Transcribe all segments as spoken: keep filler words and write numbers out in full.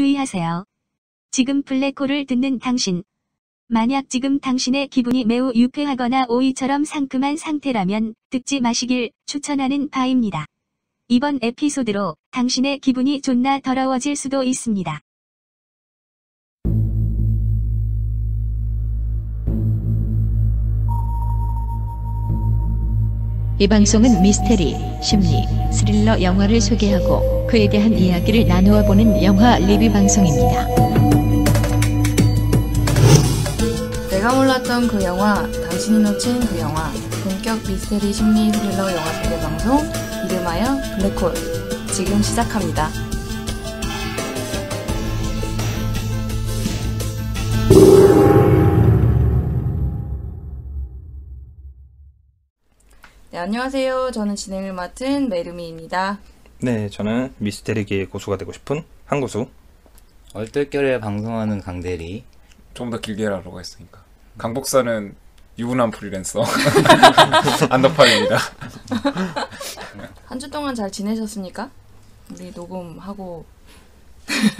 주의하세요. 지금 블랙홀을 듣는 당신. 만약 지금 당신의 기분이 매우 유쾌하거나 오이처럼 상큼한 상태라면 듣지 마시길 추천하는 바입니다. 이번 에피소드로 당신의 기분이 존나 더러워질 수도 있습니다. 이 방송은 미스테리, 심리, 스릴러 영화를 소개하고 그에 대한 이야기를 나누어 보는 영화 리뷰 방송입니다. 내가 몰랐던 그 영화, 당신이 놓친 그 영화. 본격 미스테리, 심리, 스릴러 영화 소개 방송, 이름하여 블랙홀. 지금 시작합니다. 네, 안녕하세요. 저는 진행을 맡은 메르미입니다. 네, 저는 미스테리계의 고수가 되고 싶은 한고수. 얼떨결에 방송하는 강대리. 조금 더 길게 하라고 했으니까. 강복사는 유부남 프리랜서 안덕팔입니다. 한 주 동안 잘 지내셨습니까? 우리 녹음하고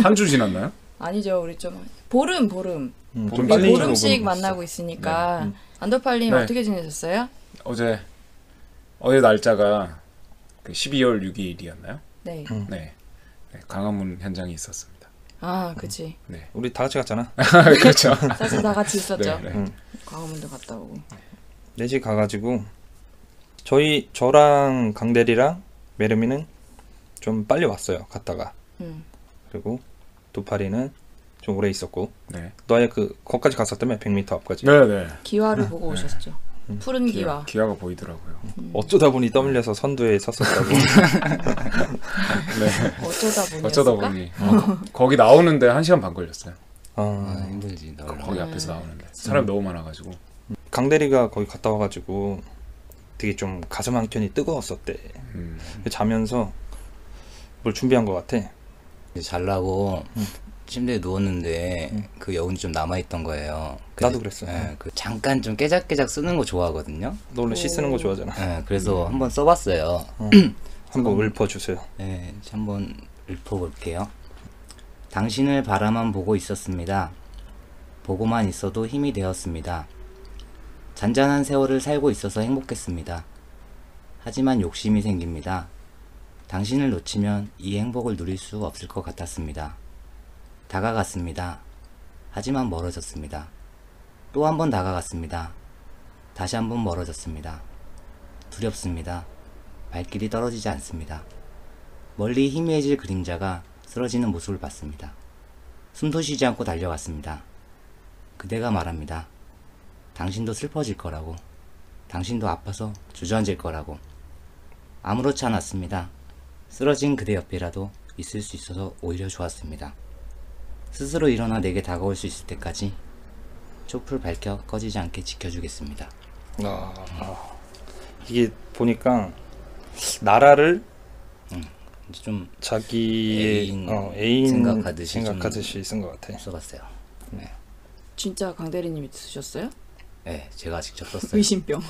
한 주 지났나요? 아니죠, 우리 좀 보름 보름 음, 좀 빨리 보름씩 만나고 있으니까. 네. 음. 안덕팔님. 네. 어떻게 지내셨어요? 어제 어제 날짜가 그 십이월 육일이었나요? 네. 음. 네. 네. 광화문 현장에 있었습니다. 아, 그치. 음. 네. 우리 다 같이 갔잖아. 그렇죠. 사실 다 같이 있었죠. 네, 네. 음. 광화문도 갔다 오고. 넷이 가가지고 저희 저랑 강대리랑 메르미는 좀 빨리 왔어요. 갔다가. 음. 그리고 도파리는 좀 오래 있었고. 네. 너 아예 그 거기까지 갔었다며 백 미터 앞까지. 네네. 기와를 네. 보고 네. 오셨죠. 푸른 기와. 기와. 기와가 보이더라고요. 음. 어쩌다 보니 떠밀려서 선두에 섰었다고. 네. 어쩌다 보니. 어쩌다 보니. 어, 거기 나오는데 한 시간 반 걸렸어요. 아, 아 힘들지. 거, 거기 앞에서 나오는데 사람 음. 너무 많아가지고. 강대리가 거기 갔다 와가지고 되게 좀 가슴 한 켠이 뜨거웠었대. 음. 자면서 뭘 준비한 것 같아. 잘라고. 음. 침대에 누웠는데 음. 그 여운이 좀 남아있던 거예요. 나도 그랬어요. 예, 그 잠깐 좀 깨작깨작 쓰는 거 좋아하거든요. 너 원래 시 쓰는 거 좋아하잖아. 예, 그래서 음. 한번 써봤어요. 어. 한번 읊어주세요. 예, 한번 읊어볼게요. 당신을 바라만 보고 있었습니다. 보고만 있어도 힘이 되었습니다. 잔잔한 세월을 살고 있어서 행복했습니다. 하지만 욕심이 생깁니다. 당신을 놓치면 이 행복을 누릴 수 없을 것 같았습니다. 다가갔습니다. 하지만 멀어졌습니다. 또 한 번 다가갔습니다. 다시 한 번 멀어졌습니다. 두렵습니다. 발길이 떨어지지 않습니다. 멀리 희미해질 그림자가 쓰러지는 모습을 봤습니다. 숨도 쉬지 않고 달려갔습니다. 그대가 말합니다. 당신도 슬퍼질 거라고. 당신도 아파서 주저앉을 거라고. 아무렇지 않았습니다. 쓰러진 그대 옆이라도 있을 수 있어서 오히려 좋았습니다. 스스로 일어나 내게 다가올 수 있을 때까지 촛불 밝혀 꺼지지 않게 지켜주겠습니다. 아, 아. 이게 보니까 나라를 응. 좀 자기의 애인, 어, 애인 생각하듯이, 생각하듯이 쓴 것 같아. 써봤어요. 네. 진짜 강대리님이 쓰셨어요? 네, 제가 직접 썼어요. 의심병.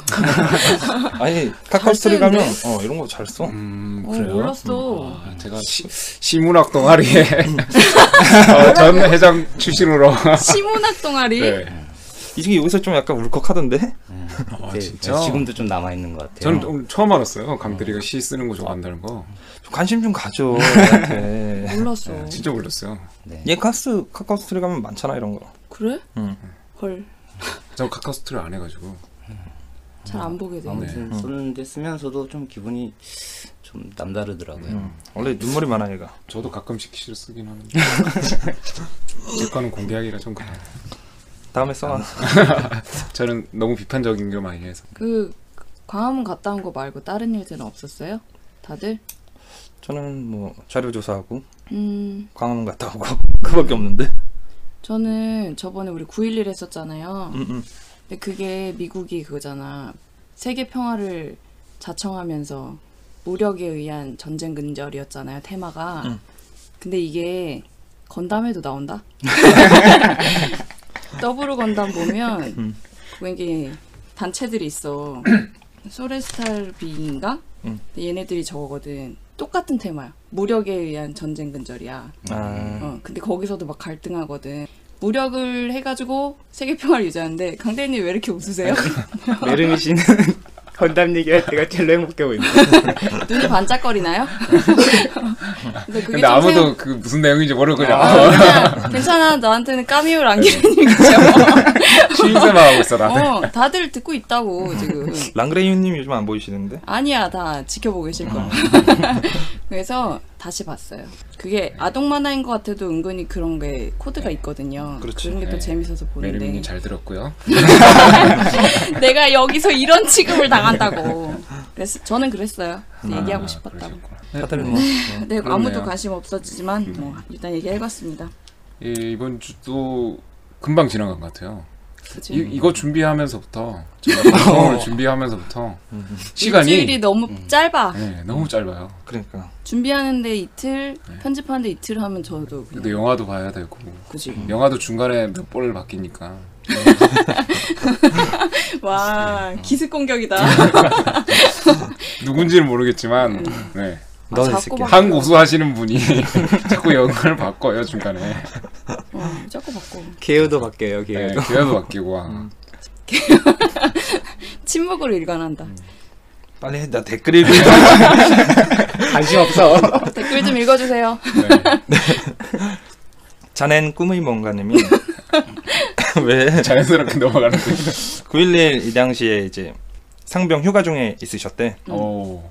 아니 카카오스토리 가면 어, 이런 거 잘 써. 음, 어, 그래요? 몰랐어. 음, 아, 제가 시, 시문학 동아리에 어, 전 회장 출신으로 시문학 동아리. 네. 이게 여기서 좀 약간 울컥하던데. 네. 아, 진짜? 지금도 좀 남아 있는 것 같아요. 저는 좀 처음 알았어요. 강대리가 어. 시 쓰는 거 좋아한다는 거. 좀 관심 좀 가져. 몰랐어. 네, 진짜 몰랐어요. 네. 얘 카스 카카오스토리 가면 많잖아 이런 거. 그래? 응. 헐. 저 카카오스토리 안 해가지고 잘 안 보게 돼요. 아무튼 쓰는데 쓰면서도 좀 기분이 좀 남다르더라고요. 음. 원래 눈물이 많아 얘가. 저도 가끔씩 시를 쓰긴 하는데 제 거는 공개하기라 좀 그래요. 다음에 써놔. 저는 너무 비판적인 거 많이 해서. 그 광화문 갔다 온 거 말고 다른 일들은 없었어요? 다들? 저는 뭐 자료 조사하고 음. 광화문 갔다 오고 그밖에 없는데. 저는 저번에 우리 구일일 했었잖아요. 음, 음. 근데 그게 미국이 그거잖아. 세계 평화를 자청하면서 무력에 의한 전쟁 근절이었잖아요. 테마가. 음. 근데 이게 건담에도 나온다? 더블오 건담 보면 음. 왠게 단체들이 있어. 소레스탈 비인가? 음. 얘네들이 저거거든. 똑같은 테마야. 무력에 의한 전쟁 근절이야. 아. 어, 근데 거기서도 막 갈등하거든. 무력을 해가지고 세계 평화를 유지하는데 강대리님 왜 이렇게 웃으세요? 메르미 씨는 건담 얘기할 때가 제일 행복해 보인다. 눈이 반짝거리나요? 근데, 근데 아무도 세우... 그 무슨 내용인지 모르고 그냥 아, 괜찮아 나한테는 까미울 안기래님이죠. 취임새만 하고 있어 나는. 어, 다들 듣고 있다고 지금. 랑그레이님 요즘 안 보이시는데? 아니야 다 지켜보고 계실 거야. 그래서 다시 봤어요. 그게 아동 만화인 것 같아도 은근히 그런 게 코드가 있거든요. 그렇지. 그런 게 또 재밌어서 보는데. 메르미님 잘 들었고요. 내가 여기서 이런 취급을 당한다고. 그래서 저는 그랬어요. 아, 얘기하고 싶었다고. 네, 다들은 뭐, 네, 네 아무도 관심 없었지만 음. 뭐 일단 얘기해봤습니다. 예, 이번 주도 금방 지나간 것 같아요. 그치? 이, 이거 준비하면서부터 제가 방송을 준비하면서부터 시간이 일주일이 너무 음. 짧아. 네, 너무 짧아요. 그러니까 준비하는데 이틀, 네. 편집하는데 이틀 하면 저도 그냥. 근데 영화도 봐야 되고. 그치. 음. 영화도 중간에 몇 번을 바뀌니까. 와 기습 공격이다. 누군지는 모르겠지만, 네. 아, 한 고수 하시는 분이 자꾸 영어를 바꿔요 중간에. 어, 자꾸 바꿔. 개요도 바뀌어요 개요도. 네, 개요도 바뀌고. 음. 침묵으로 일관한다. 음. 빨리 해, 나 댓글 읽고. 관심 없어. 댓글 좀 읽어주세요. 네. 자넨 꿈의 뭔가님이. 왜 자연스럽게 넘어가는 거예요? 구일일 이 당시에 이제 상병 휴가 중에 있으셨대. 오.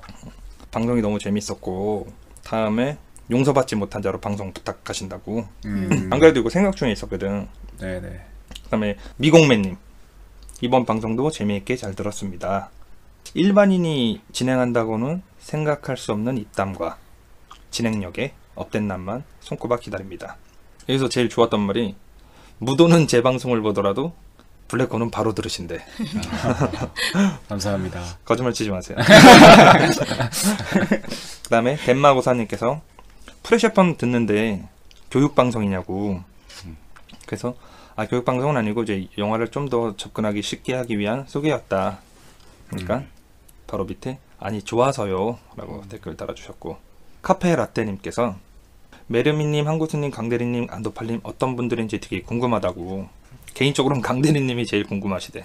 방송이 너무 재밌었고 다음에 용서받지 못한 자로 방송 부탁하신다고. 음. 안 그래도 이거 생각 중에 있었거든. 네네. 그다음에 미공매님 이번 방송도 재미있게 잘 들었습니다. 일반인이 진행한다고는 생각할 수 없는 입담과 진행력의 업된 남만 손꼽아 기다립니다. 여기서 제일 좋았던 말이 무도는 재방송을 보더라도 블랙홀은 바로 들으신대. 감사합니다. 거짓말 치지 마세요. 그 다음에 덴마고사님께서 프레셔폰 듣는데 교육방송이냐고. 그래서 아 교육방송은 아니고 이제 영화를 좀 더 접근하기 쉽게 하기 위한 소개였다. 그러니까 음. 바로 밑에 아니 좋아서요 라고 음. 댓글 달아주셨고. 카페라떼님께서 메르미님, 한구수님, 강대리님, 안도팔님 어떤 분들인지 되게 궁금하다고. 개인적으로는 강대리님이 제일 궁금하시대.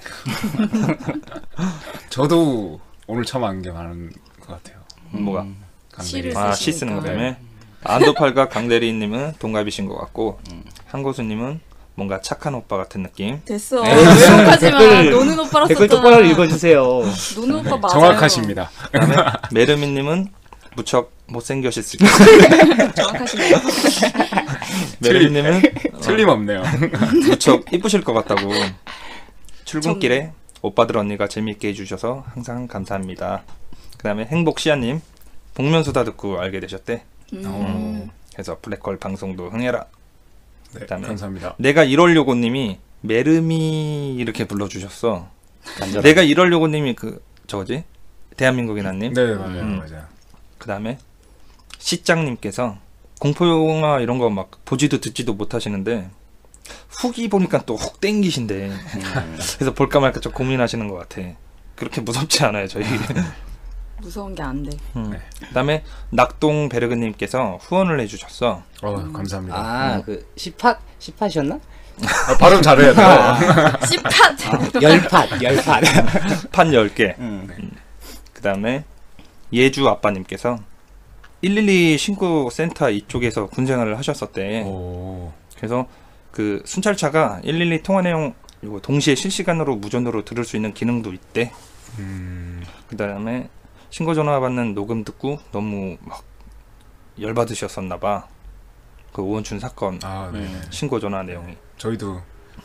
저도 오늘 처음 아는 게 많은 것 같아요. 음, 뭐가? 강대리. 아, 시 쓰는 거 때문에. 안도팔과 강대리님은 동갑이신 것 같고 음. 한구수님은 뭔가 착한 오빠 같은 느낌. 됐어. 왜욕하지만 노는 오빠라서 댓글 똑바로 읽어주세요. 노는 오빠 맞아요. 정확하십니다. 메르미님은 무척 못생겨셨을 것 같아요. 정확하시네요. 메르미님은 틀림없네요. 무척 이쁘실 것 같다고. 출근길에 전... 오빠들 언니가 재미있게 해주셔서 항상 감사합니다. 그 다음에 행복시아님 복면수다 듣고 알게 되셨대. 음. 그래서 블랙홀 방송도 흥해라. 네, 그다음에 감사합니다. 내가 이럴려고님이 메르미 이렇게 불러주셨어. 간절하게. 내가 이럴려고님이 그 저거지? 대한민국인아님? 네 맞아요. 음. 맞아요. 그 다음에 시장님께서 공포영화 이런 거 막 보지도 듣지도 못하시는데 후기 보니까 또 혹 땡기신데 그래서 볼까 말까 좀 고민하시는 것 같아. 그렇게 무섭지 않아요 저희. 무서운 게 안 돼. 음. 네. 그 다음에 낙동 베르그님께서 후원을 해주셨어. 어, 음. 감사합니다. 아, 음. 그 시팟? 시팟이었나? 아, 발음 잘해야 돼. 아. 시팟! 열팟! 열팟! 팟 열 개. 음. 네. 그 다음에 예주 아빠님께서 일일이 신고 센터 이쪽에서 군생활을 하셨었대. 오. 그래서 그 순찰차가 일일이 통화 내용 이거 동시에 실시간으로 무전으로 들을 수 있는 기능도 있대. 음. 그 다음에 신고 전화 받는 녹음 듣고 너무 막 열받으셨었나봐. 그 오원춘 사건 아, 신고 전화 내용이. 저희도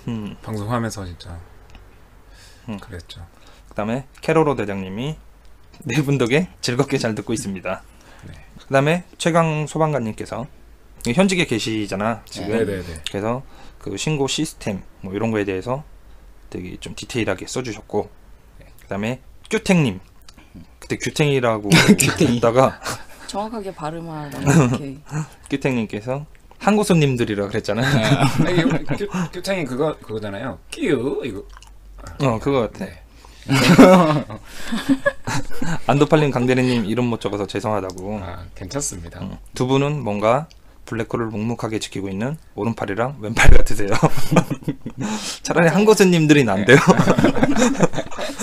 음. 방송하면서 진짜 음. 그랬죠. 그 다음에 캐로로 대장님이 네 분 덕에 즐겁게 잘 듣고 있습니다. 네. 그 다음에 최강 소방관님께서 현직에 계시잖아 지금. 네, 네, 네. 그래서 그 신고 시스템 뭐 이런 거에 대해서 되게 좀 디테일하게 써주셨고. 그 다음에 규탱님 그때 규탱이라고 했다가 정확하게 발음하라고. 규탱님께서 한국손님들이라 그랬잖아. 규탱이 그거 그거잖아요. 끼우 이거. 어 그거 같아. 네. 안도팔림 강대리님 이름 못 적어서 죄송하다고. 아, 괜찮습니다. 응. 두 분은 뭔가 블랙홀을 묵묵하게 지키고 있는 오른팔이랑 왼팔 같으세요. 차라리 한고수님들이 난데요.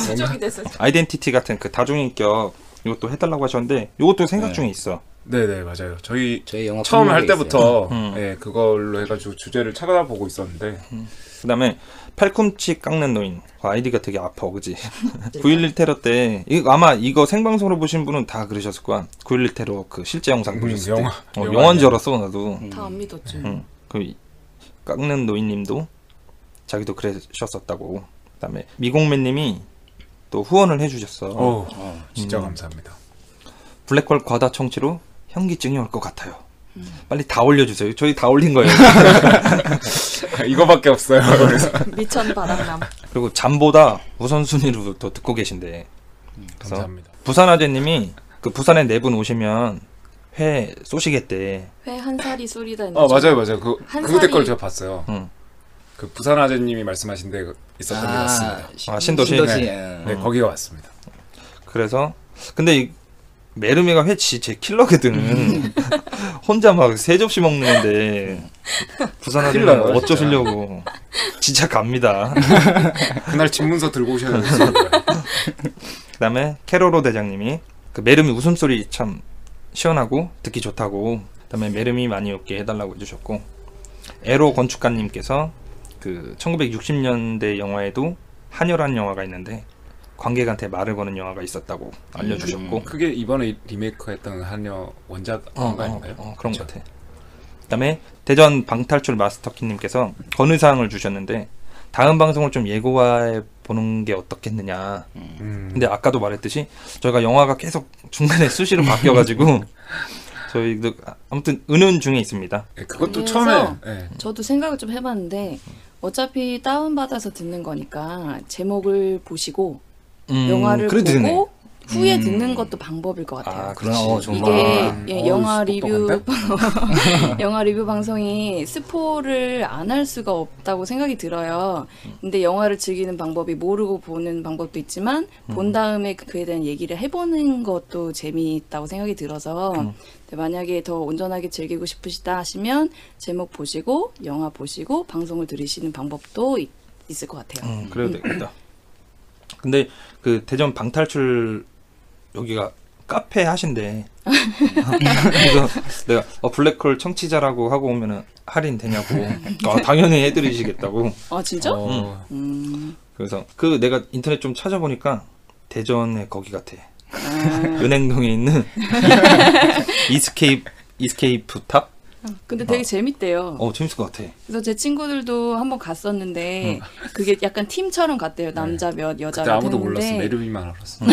지적이 됐어요. 아이덴티티 같은 그 다중인격 이것도 해달라고 하셨는데 이것도 생각 네. 중에 있어. 네네 맞아요. 저희, 저희 영화 처음 할 때부터 음. 예, 그걸로 해가지고 주제를 찾아보고 있었는데 음. 그 다음에 팔꿈치 깎는 노인. 아이디가 되게 아파 그지? 구일일 테러 때 이거 아마 이거 생방송으로 보신 분은 다 그러셨을 거야. 구일일 테러 그 실제 영상 음, 보셨을 영화, 때 어, 영화인 줄 알았어 나도. 음. 다 안 믿었지. 응. 그 깎는 노인님도 자기도 그러셨었다고. 그 다음에 미공매님이 또 후원을 해주셨어. 오, 어, 진짜 음. 감사합니다. 블랙홀 과다 청취로 현기증이 올 것 같아요. 음. 빨리 다 올려주세요. 저희 다 올린 거예요. 이거밖에 없어요. 미천 바람남. 그리고 잠보다 우선순위로 더 듣고 계신데. 음, 감사합니다. 부산 아재님이 그 부산에 네 분 오시면 회 쏘시겠대. 회 한 살이 쏘리다 했는데. 어 맞아요 맞아요. 그 그 댓글 제가 봤어요. 응. 그 부산 아재님이 말씀하신 데 있었던 게 아, 맞습니다. 시, 아 신도시. 신도시. 네, 네 음. 거기가 왔습니다. 그래서 근데 이, 메르미가 회치 제 킬러거든. 혼자 막 세 접시 먹는데 부산 아재는 어쩌시려고. 진짜 갑니다. 그날 집문서 들고 오셔야 되겠어요. 그 다음에 캐로로 대장님이 그 메르미 웃음소리 참 시원하고 듣기 좋다고. 그 다음에 메르미 많이 웃게 해달라고 해주셨고, 에로 건축가님께서 그 천구백육십 년대 영화에도 한여란 영화가 있는데 관객한테 말을 거는 영화가 있었다고 알려주셨고. 음, 그게 이번에 리메이크했던 한여 원작 어, 아닌가요? 어, 어, 그런 그쵸? 것 같아. 그 다음에 대전 방탈출 마스터키님께서 건의사항을 주셨는데 다음 방송을 좀 예고해 보는 게 어떻겠느냐. 음. 근데 아까도 말했듯이 저희가 영화가 계속 중간에 수시로 바뀌어가지고 저희도 아무튼 은은 중에 있습니다. 네, 그것도 처음에 네. 저도 생각을 좀 해봤는데 어차피 다운받아서 듣는 거니까 제목을 보시고 음, 영화를 보고 되네. 후에 음. 듣는 것도 방법일 것 같아요. 아, 그러나, 어, 이게 예, 어, 영화 리뷰 영화 리뷰 방송이 스포를 안 할 수가 없다고 생각이 들어요. 근데 영화를 즐기는 방법이 모르고 보는 방법도 있지만 음. 본 다음에 그에 대한 얘기를 해보는 것도 재미있다고 생각이 들어서 음. 근데 만약에 더 온전하게 즐기고 싶으시다 하시면 제목 보시고 영화 보시고 방송을 들으시는 방법도 있, 있을 것 같아요. 음, 그래도 되겠다. 근데 그 대전 방탈출 여기가 카페 하신대. 그래서 내가 어, 블랙홀 청취자라고 하고 오면은 할인 되냐고. 아, 당연히 해드리시겠다고. 아 진짜? 어. 음. 그래서 그 내가 인터넷 좀 찾아보니까 대전에 거기 같아. 아. 은행동에 있는 이스케이프 이스케이프 탑. 근데 되게 어. 재밌대요. 어 재밌을 것 같아. 그래서 제 친구들도 한번 갔었는데 응. 그게 약간 팀처럼 갔대요. 남자 네. 몇 여자 몇 아무도 몰랐어. 메르미만 알았어.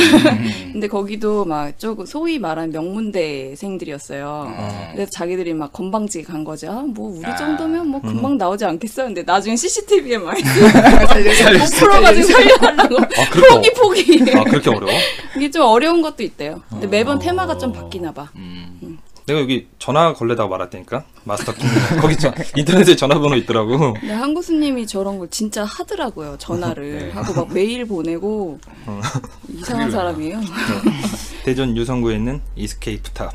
근데 거기도 막 조금 소위 말하는 명문대생들이었어요. 어. 그래서 자기들이 막 건방지게 간 거죠. 아, 뭐 우리 아. 정도면 뭐 금방 음. 나오지 않겠어. 근데 나중에 씨씨티비에 막 못 풀어가지고 살려달라고. 아, 포기 어. 포기. 아 그렇게 어려워? 이게 좀 어려운 것도 있대요. 근데 매번 어. 테마가 좀 바뀌나 봐. 음. 음. 내가 여기 전화 걸려다가 말았다니까? 마스터킹. 거기 전, 인터넷에 전화번호 있더라고. 네, 한 교수님이 저런 걸 진짜 하더라고요. 전화를. 네. 하고 막 메일 보내고. 어. 이상한 사람이에요. 네. 대전 유성구에 있는 이스케이프탑.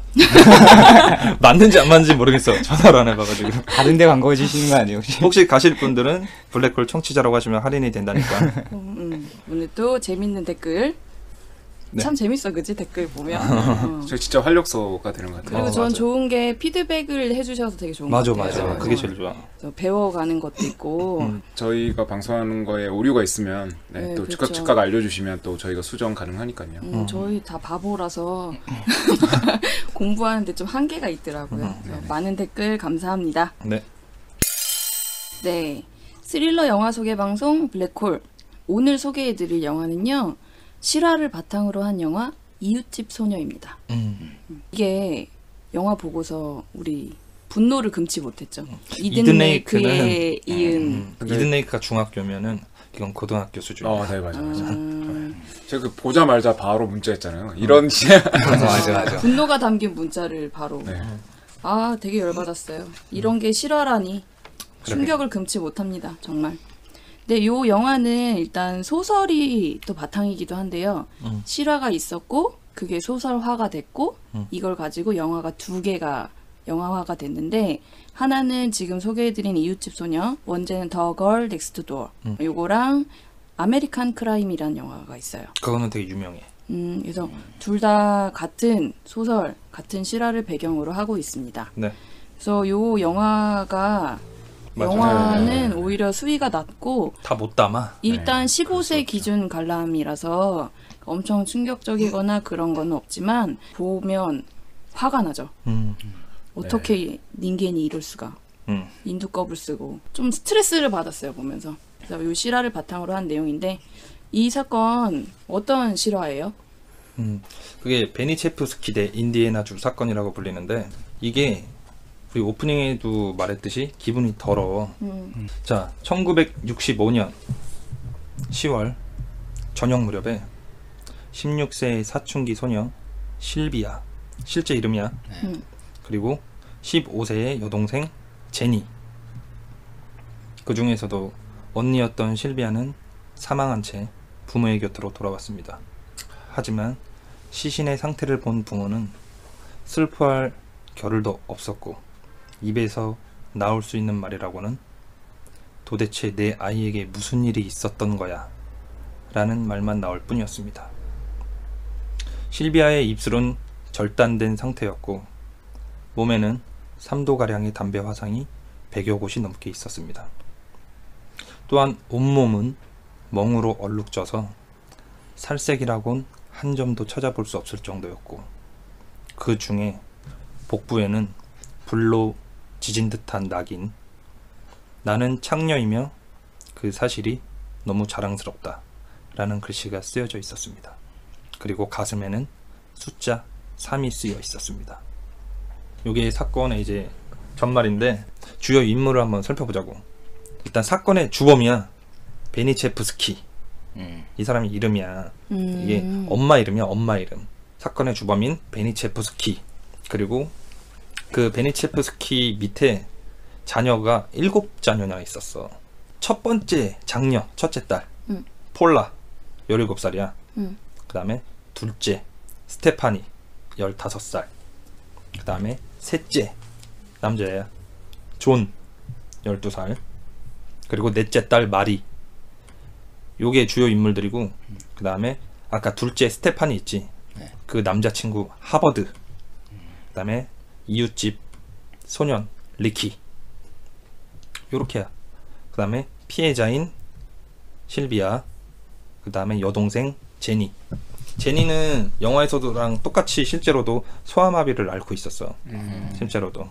맞는지 안 맞는지 모르겠어. 전화를 안 해봐가지고. 다른 데 광고 해주시는 거 아니에요? 혹시? 혹시 가실 분들은 블랙홀 청취자라고 하시면 할인이 된다니까. 음, 오늘 또 재밌는 댓글. 네. 참 재밌어 그지? 댓글 보면 어. 저 진짜 활력소가 되는 것 같아요. 그리고 어, 전 맞아. 좋은 게 피드백을 해주셔서 되게 좋은 맞아, 것 같아요. 맞아 맞아. 그게 제일 좋아. 배워가는 것도 있고 음. 저희가 방송하는 거에 오류가 있으면 네, 네, 또 그렇죠. 즉각 즉각 알려주시면 또 저희가 수정 가능하니까요. 음, 음. 저희 다 바보라서 공부하는데 좀 한계가 있더라고요. 음, 많은 댓글 감사합니다. 네. 네. 스릴러 영화 소개 방송 블랙홀. 오늘 소개해드릴 영화는요. 실화를 바탕으로 한 영화 이웃집 소녀입니다. 음. 이게 영화 보고서 우리 분노를 금치 못했죠. 이든 레이크의 이은. 이든 레이크가 중학교면은 이건 고등학교 수준이야. 어, 네, 맞아, 맞아. 아... 제가 그 보자마자 바로 문자했잖아요. 이런 음. 맞아, 맞아, 맞아. 분노가 담긴 문자를 바로. 네. 아, 되게 열받았어요. 이런 게 실화라니. 충격을 금치 못합니다, 정말. 네, 요 영화는 일단 소설이 또 바탕이기도 한데요. 음. 실화가 있었고 그게 소설화가 됐고 음. 이걸 가지고 영화가 두 개가 영화화가 됐는데, 하나는 지금 소개해드린 이웃집 소녀, 원제는 The Girl Next Door, 음. 요거랑 아메리칸 크라임이라는 영화가 있어요. 그거는 되게 유명해. 음, 그래서 음. 둘 다 같은 소설, 같은 실화를 배경으로 하고 있습니다. 네. 그래서 요 영화가 맞아요. 영화는 네. 오히려 수위가 낮고 다 못 담아. 일단 네. 십오 세 기준 관람이라서 엄청 충격적이거나 그런 건 없지만 보면 화가 나죠. 음. 어떻게 네. 닌겐이 이럴 수가. 음. 인두껍을 쓰고 좀 스트레스를 받았어요 보면서. 그래서 이 실화를 바탕으로 한 내용인데, 이 사건 어떤 실화예요? 음, 그게 베니체프스키 대 인디애나 주 사건이라고 불리는데, 이게 우리 오프닝에도 말했듯이 기분이 더러워. 음. 자, 천구백육십오 년 시월 저녁 무렵에 십육 세의 사춘기 소녀 실비아, 실제 이름이야. 음. 그리고 십오 세의 여동생 제니, 그 중에서도 언니였던 실비아는 사망한 채 부모의 곁으로 돌아왔습니다. 하지만 시신의 상태를 본 부모는 슬퍼할 겨를도 없었고 입에서 나올 수 있는 말이라고는 도대체 내 아이에게 무슨 일이 있었던 거야 라는 말만 나올 뿐이었습니다. 실비아의 입술은 절단된 상태였고 몸에는 삼도가량의 담배 화상이 백여 곳이 넘게 있었습니다. 또한 온몸은 멍으로 얼룩져서 살색이라곤 한 점도 찾아볼 수 없을 정도였고, 그 중에 복부에는 불로 지진 듯한 낙인. 나는 창녀이며 그 사실이 너무 자랑스럽다 라는 글씨가 쓰여져 있었습니다. 그리고 가슴에는 숫자 삼이 쓰여 있었습니다. 요게 사건의 이제 전말인데 주요 인물을 한번 살펴보자고. 일단 사건의 주범이야 베니체프스키. 음. 이 사람이 이름이야. 음. 이게 엄마 이름이야. 엄마 이름. 사건의 주범인 베니체프스키. 그리고 그 베니체프스키 밑에 자녀가 일곱 자녀나 있었어. 첫 번째 장녀, 첫째 딸 음. 폴라 열일곱 살이야 음. 그 다음에 둘째 스테파니 열다섯 살, 그 다음에 셋째 남자야 존 열두 살, 그리고 넷째 딸 마리. 요게 주요 인물들이고 음. 그 다음에 아까 둘째 스테파니 있지. 네. 그 남자친구 하버드. 음. 그 다음에 이웃집 소년 리키. 요렇게야. 그 다음에 피해자인 실비아, 그 다음에 여동생 제니. 제니는 영화에서도랑 똑같이 실제로도 소아마비를 앓고 있었어. 음. 실제로도.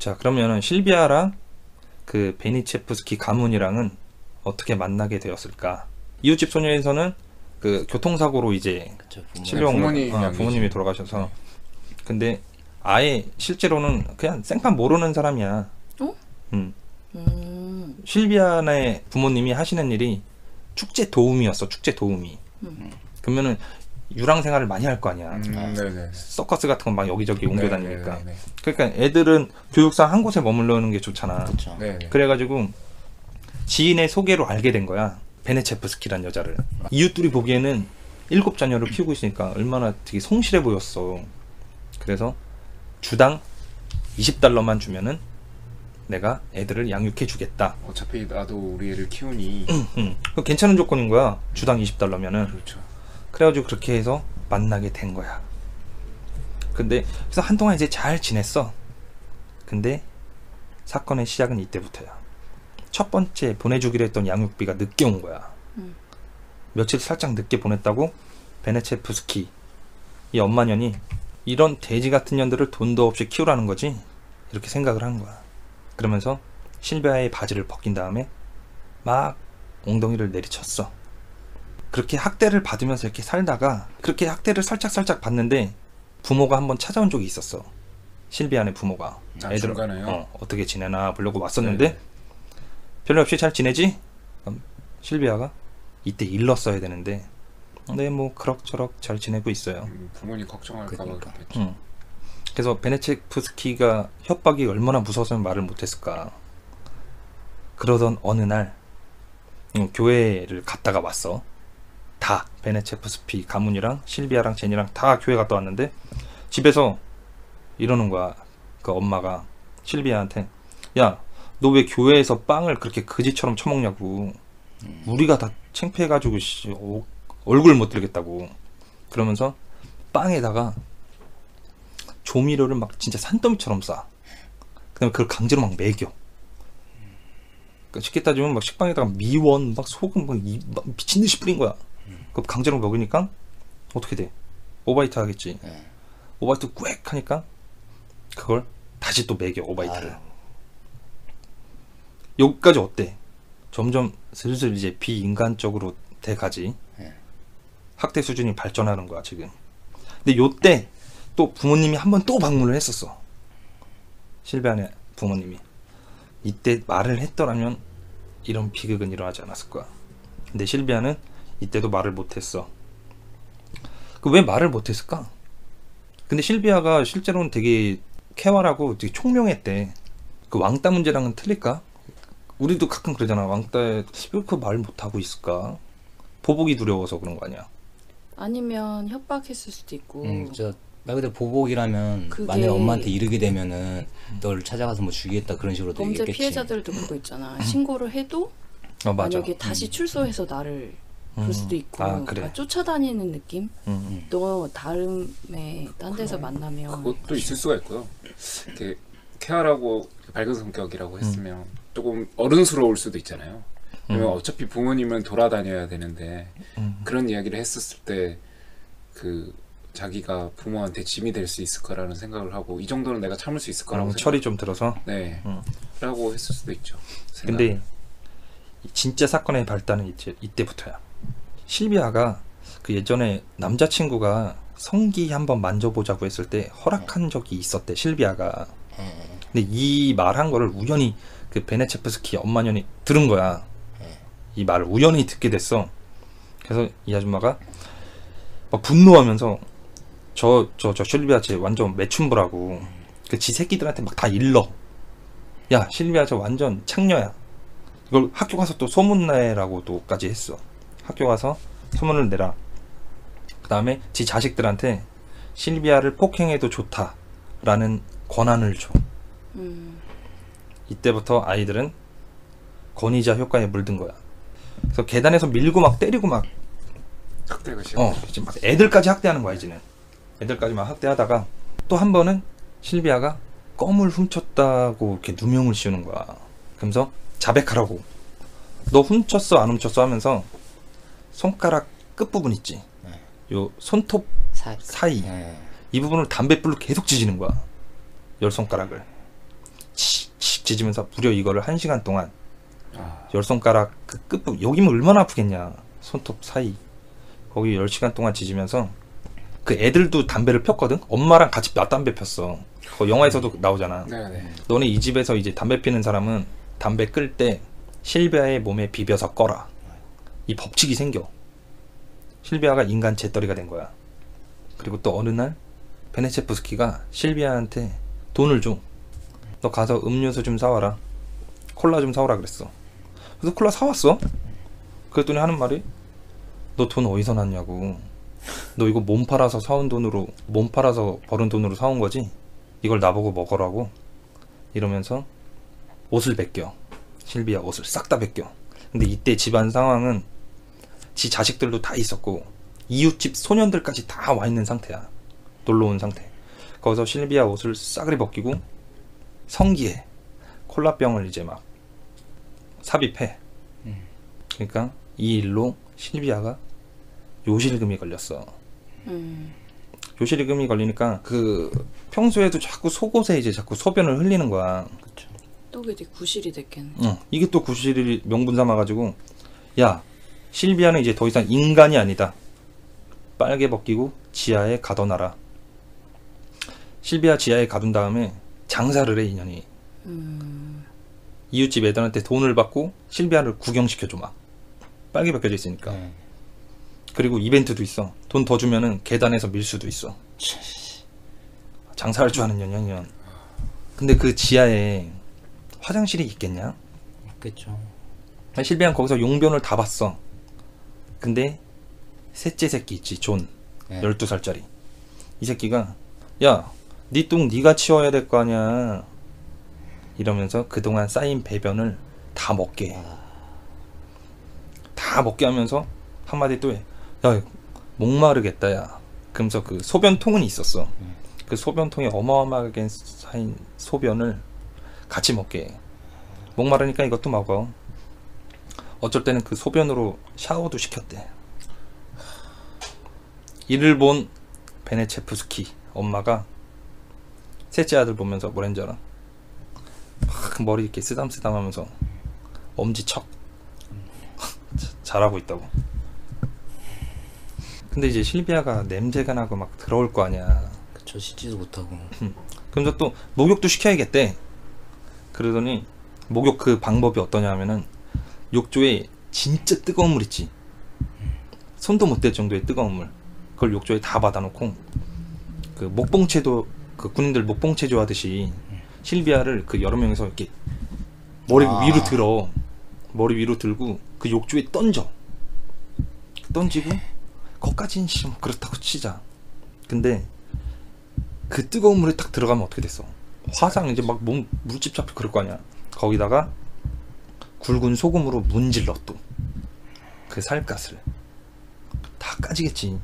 자, 그러면은 실비아랑 그 베니체프스키 가문이랑은 어떻게 만나게 되었을까? 이웃집 소녀에서는 그 교통사고로 이제 실종 부모님, 어, 부모님이 돌아가셔서. 근데 아예 실제로는 그냥 생판 모르는 사람이야. 어? 음. 음. 실비아네 부모님이 하시는 일이 축제 도우미였어. 축제 도우미. 음. 그러면은 유랑 생활을 많이 할 거 아니야. 음, 서커스 같은 건 막 여기저기 음, 옮겨 다니니까. 네네. 그러니까 애들은 교육상 한 곳에 머물러는 게 좋잖아. 그래가지고 지인의 소개로 알게 된 거야 베니체프스키란 여자를. 이웃들이 보기에는 일곱 자녀를 키우고 있으니까 얼마나 되게 성실해 보였어. 그래서 주당 이십 달러만 주면은 내가 애들을 양육해 주겠다. 어차피 나도 우리 애를 키우니. 응, 응. 괜찮은 조건인 거야. 주당 이십 달러면은. 그렇죠. 그래가지고 그렇게 해서 만나게 된 거야. 근데 그래서 한동안 이제 잘 지냈어. 근데 사건의 시작은 이때부터야. 첫 번째 보내주기로 했던 양육비가 늦게 온 거야. 음. 며칠 살짝 늦게 보냈다고 베니체프스키 이 엄마년이 이런 돼지 같은 년들을 돈도 없이 키우라는 거지 이렇게 생각을 한 거야. 그러면서 실비아의 바지를 벗긴 다음에 막 엉덩이를 내리쳤어. 그렇게 학대를 받으면서 이렇게 살다가, 그렇게 학대를 살짝살짝 받는데 부모가 한번 찾아온 적이 있었어. 실비아네 부모가. 아, 애들 어, 어떻게 지내나 보려고 왔었는데 네네. 별로 없이 잘 지내지? 그럼 실비아가 이때 일렀어야 되는데 네, 뭐 그럭저럭 잘 지내고 있어요. 음, 부모님 걱정할까 봐 그랬겠지. 응. 그래서 베니체프스키가 협박이 얼마나 무서워서 말을 못했을까. 그러던 어느 날 응, 교회를 갔다가 왔어. 다 베니체프스키 가문이랑 실비아랑 제니랑 다 교회 갔다 왔는데 집에서 이러는 거야. 그 엄마가 실비아한테, 야, 너 왜 교회에서 빵을 그렇게 거지처럼 처먹냐고. 음. 우리가 다 창피해가지고 씨, 오, 얼굴 못 들겠다고. 그러면서 빵에다가 조미료를 막 진짜 산더미처럼 싸. 그 다음에 그걸 강제로 막 먹여. 그러니까 쉽게 따지면 막 식빵에다가 미원, 막 소금, 막, 이, 막 미친듯이 뿌린 거야. 음. 그거 강제로 먹으니까 어떻게 돼? 오바이트 하겠지. 음. 오바이트 꽥 하니까 그걸 다시 또 먹여, 오바이트를. 아. 여기까지 어때? 점점 슬슬 이제 비인간적으로 돼가지. 네. 학대 수준이 발전하는 거야 지금. 근데 요때 또 부모님이 한번 또 방문을 했었어, 실비아네 부모님이. 이때 말을 했더라면 이런 비극은 일어나지 않았을 거야. 근데 실비아는 이때도 말을 못했어. 그 왜 말을 못했을까? 근데 실비아가 실제로는 되게 쾌활하고 되게 총명했대. 그 왕따 문제랑은 틀릴까? 우리도 가끔 그러잖아. 왕따에 왜 그 말 못하고 있을까? 보복이 두려워서 그런 거 아니야? 아니면 협박했을 수도 있고. 음, 저 말 그대로 보복이라면 그게... 만약에 엄마한테 이르게 되면은 널 찾아가서 뭐 죽이겠다 그런 식으로 되겠지. 범죄 피해자들도 그거 있잖아. 신고를 해도 어, 맞아. 만약에 다시 음. 출소해서 나를 음. 볼 수도 있고. 아, 그래. 그러니까 쫓아다니는 느낌? 음. 너 다음에 딴 데서 만나면 그것도 있을 수가 있고요. 이렇게 쾌활하고 밝은 성격이라고 했으면 음. 조금 어른스러울 수도 있잖아요. 그러면 음. 어차피 부모님은 돌아다녀야 되는데 음. 그런 이야기를 했었을 때 그 자기가 부모한테 짐이 될 수 있을 거라는 생각을 하고, 이 정도는 내가 참을 수 있을 거라고 음, 철이 좀 들어서? 네 음. 라고 했을 수도 있죠. 생각을. 근데 진짜 사건의 발단은 이제, 이때부터야. 실비아가 그 예전에 남자친구가 성기 한번 만져보자고 했을 때 허락한 적이 있었대, 실비아가. 음. 근데 이 말한 거를 우연히 그 베니체프스키 엄마년이 들은 거야. 네. 이 말을 우연히 듣게 됐어. 그래서 이 아줌마가 막 분노하면서 저 저 저 실비아 쟤 완전 매춘부라고. 그 지 새끼들한테 막 다 일러. 야, 실비아 저 완전 창녀야. 이걸 학교 가서 또 소문내라고도까지 했어. 학교 가서 소문을 내라. 그 다음에 지 자식들한테 실비아를 폭행해도 좋다라는 권한을 줘. 음. 이때부터 아이들은 권위자 효과에 물든 거야. 그래서 계단에서 밀고 막 때리고 막 학대가 싫어. 어, 이제 막 애들까지 학대하는 거야 이제는. 애들까지 막 학대하다가 또 한 번은 실비아가 껌을 훔쳤다고 이렇게 누명을 씌우는 거야. 그러면서 자백하라고. 너 훔쳤어 안 훔쳤어 하면서 손가락 끝부분 있지. 네. 요 손톱 사, 사이. 네. 이 부분을 담뱃불로 계속 지지는 거야. 열 손가락을. 칙칙 찢으면서 무려 이거를 한 시간 동안. 아. 열 손가락 그 끝부분 여기면 얼마나 아프겠냐. 손톱 사이 거기 열 시간 동안 찢으면서. 그 애들도 담배를 폈거든. 엄마랑 같이 낮담배 폈어. 그 영화에서도 나오잖아. 네, 네. 너네 이 집에서 이제 담배 피는 사람은 담배 끌 때 실비아의 몸에 비벼서 꺼라. 이 법칙이 생겨. 실비아가 인간 재떨이가 된 거야. 그리고 또 어느 날 베니체프스키가 실비아한테 돈을 줘. 너 가서 음료수 좀 사와라. 콜라 좀 사오라 그랬어. 그래서 콜라 사왔어. 그랬더니 하는 말이, 너 돈 어디서 났냐고. 너 이거 몸 팔아서 사온 돈으로, 몸 팔아서 벌은 돈으로 사온 거지? 이걸 나보고 먹으라고? 이러면서 옷을 벗겨. 실비아 옷을 싹 다 벗겨. 근데 이때 집안 상황은 지 자식들도 다 있었고 이웃집 소년들까지 다 와 있는 상태야. 놀러온 상태. 거기서 실비아 옷을 싸그리 벗기고 성기에 콜라병을 이제 막 삽입해. 음. 그러니까 이 일로 실비아가 요실금이 걸렸어. 음. 요실금이 걸리니까 그 평소에도 자꾸 속옷에 이제 자꾸 소변을 흘리는 거야. 그쵸. 또 이제 구실이 됐겠네. 어, 이게 또 구실이 명분 삼아가지고, 야, 실비아는 이제 더 이상 인간이 아니다. 빨개 벗기고 지하에 가둬놔라. 실비아 지하에 가둔 다음에 장사를 해, 인연이. 음... 이웃집 애들한테 돈을 받고 실비아를 구경시켜줘. 막 빨개 벗겨져 있으니까. 네. 그리고 이벤트도 있어. 돈 더 주면은 계단에서 밀 수도 있어. 장사할 줄 아는 년년. 근데 그 지하에 화장실이 있겠냐? 있겠죠. 실비아는 거기서 용변을 다 봤어. 근데 셋째 새끼 있지, 존. 네. 열두 살짜리 이 새끼가 야, 네 똥 네가 치워야 될 거 아니야 이러면서 그동안 쌓인 배변을 다 먹게 해. 다 먹게 하면서 한마디 또 해. 야, 목마르겠다 야. 그러면서 그 소변통은 있었어. 그 소변통에 어마어마하게 쌓인 소변을 같이 먹게 해. 목마르니까 이것도 먹어. 어쩔 때는 그 소변으로 샤워도 시켰대. 이를 본 베니체프스키 엄마가 셋째 아들 보면서 뭐랬는지 알아? 막 머리 이렇게 쓰담쓰담 하면서 엄지척 잘하고 있다고. 근데 이제 실비아가 냄새가 나고 막 들어올 거 아니야. 그쵸, 씻지도 못하고. 그러면서 또 목욕도 시켜야겠대. 그러더니 목욕 그 방법이 어떠냐 하면은 욕조에 진짜 뜨거운 물 있지, 손도 못 댈 정도의 뜨거운 물, 그걸 욕조에 다 받아놓고 그 목봉채도 그 군인들 목봉채조 하듯이 실비아를 그 여러 명에서 이렇게 머리 아. 위로 들어, 머리 위로 들고 그 욕조에 던져, 던지고 거기까지는 그렇다고 치자. 근데 그 뜨거운 물에 딱 들어가면 어떻게 됐어? 화상 이제 막 몸 물집 잡혀 그럴 거 아니야. 거기다가 굵은 소금으로 문질러 또 그 살갗을 다 까지겠지.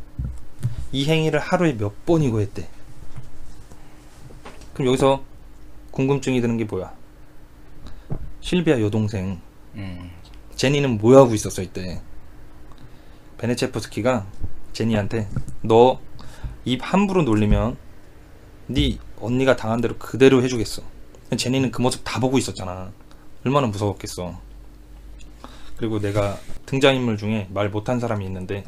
이 행위를 하루에 몇 번이고 했대. 그럼 여기서 궁금증이 드는 게 뭐야? 실비아 여동생 음. 제니는 뭐 하고 있었어 이때? 베니체프스키가 제니한테 너 입 함부로 놀리면 네 언니가 당한 대로 그대로 해주겠어. 제니는 그 모습 다 보고 있었잖아. 얼마나 무서웠겠어. 그리고 내가 등장인물 중에 말 못한 사람이 있는데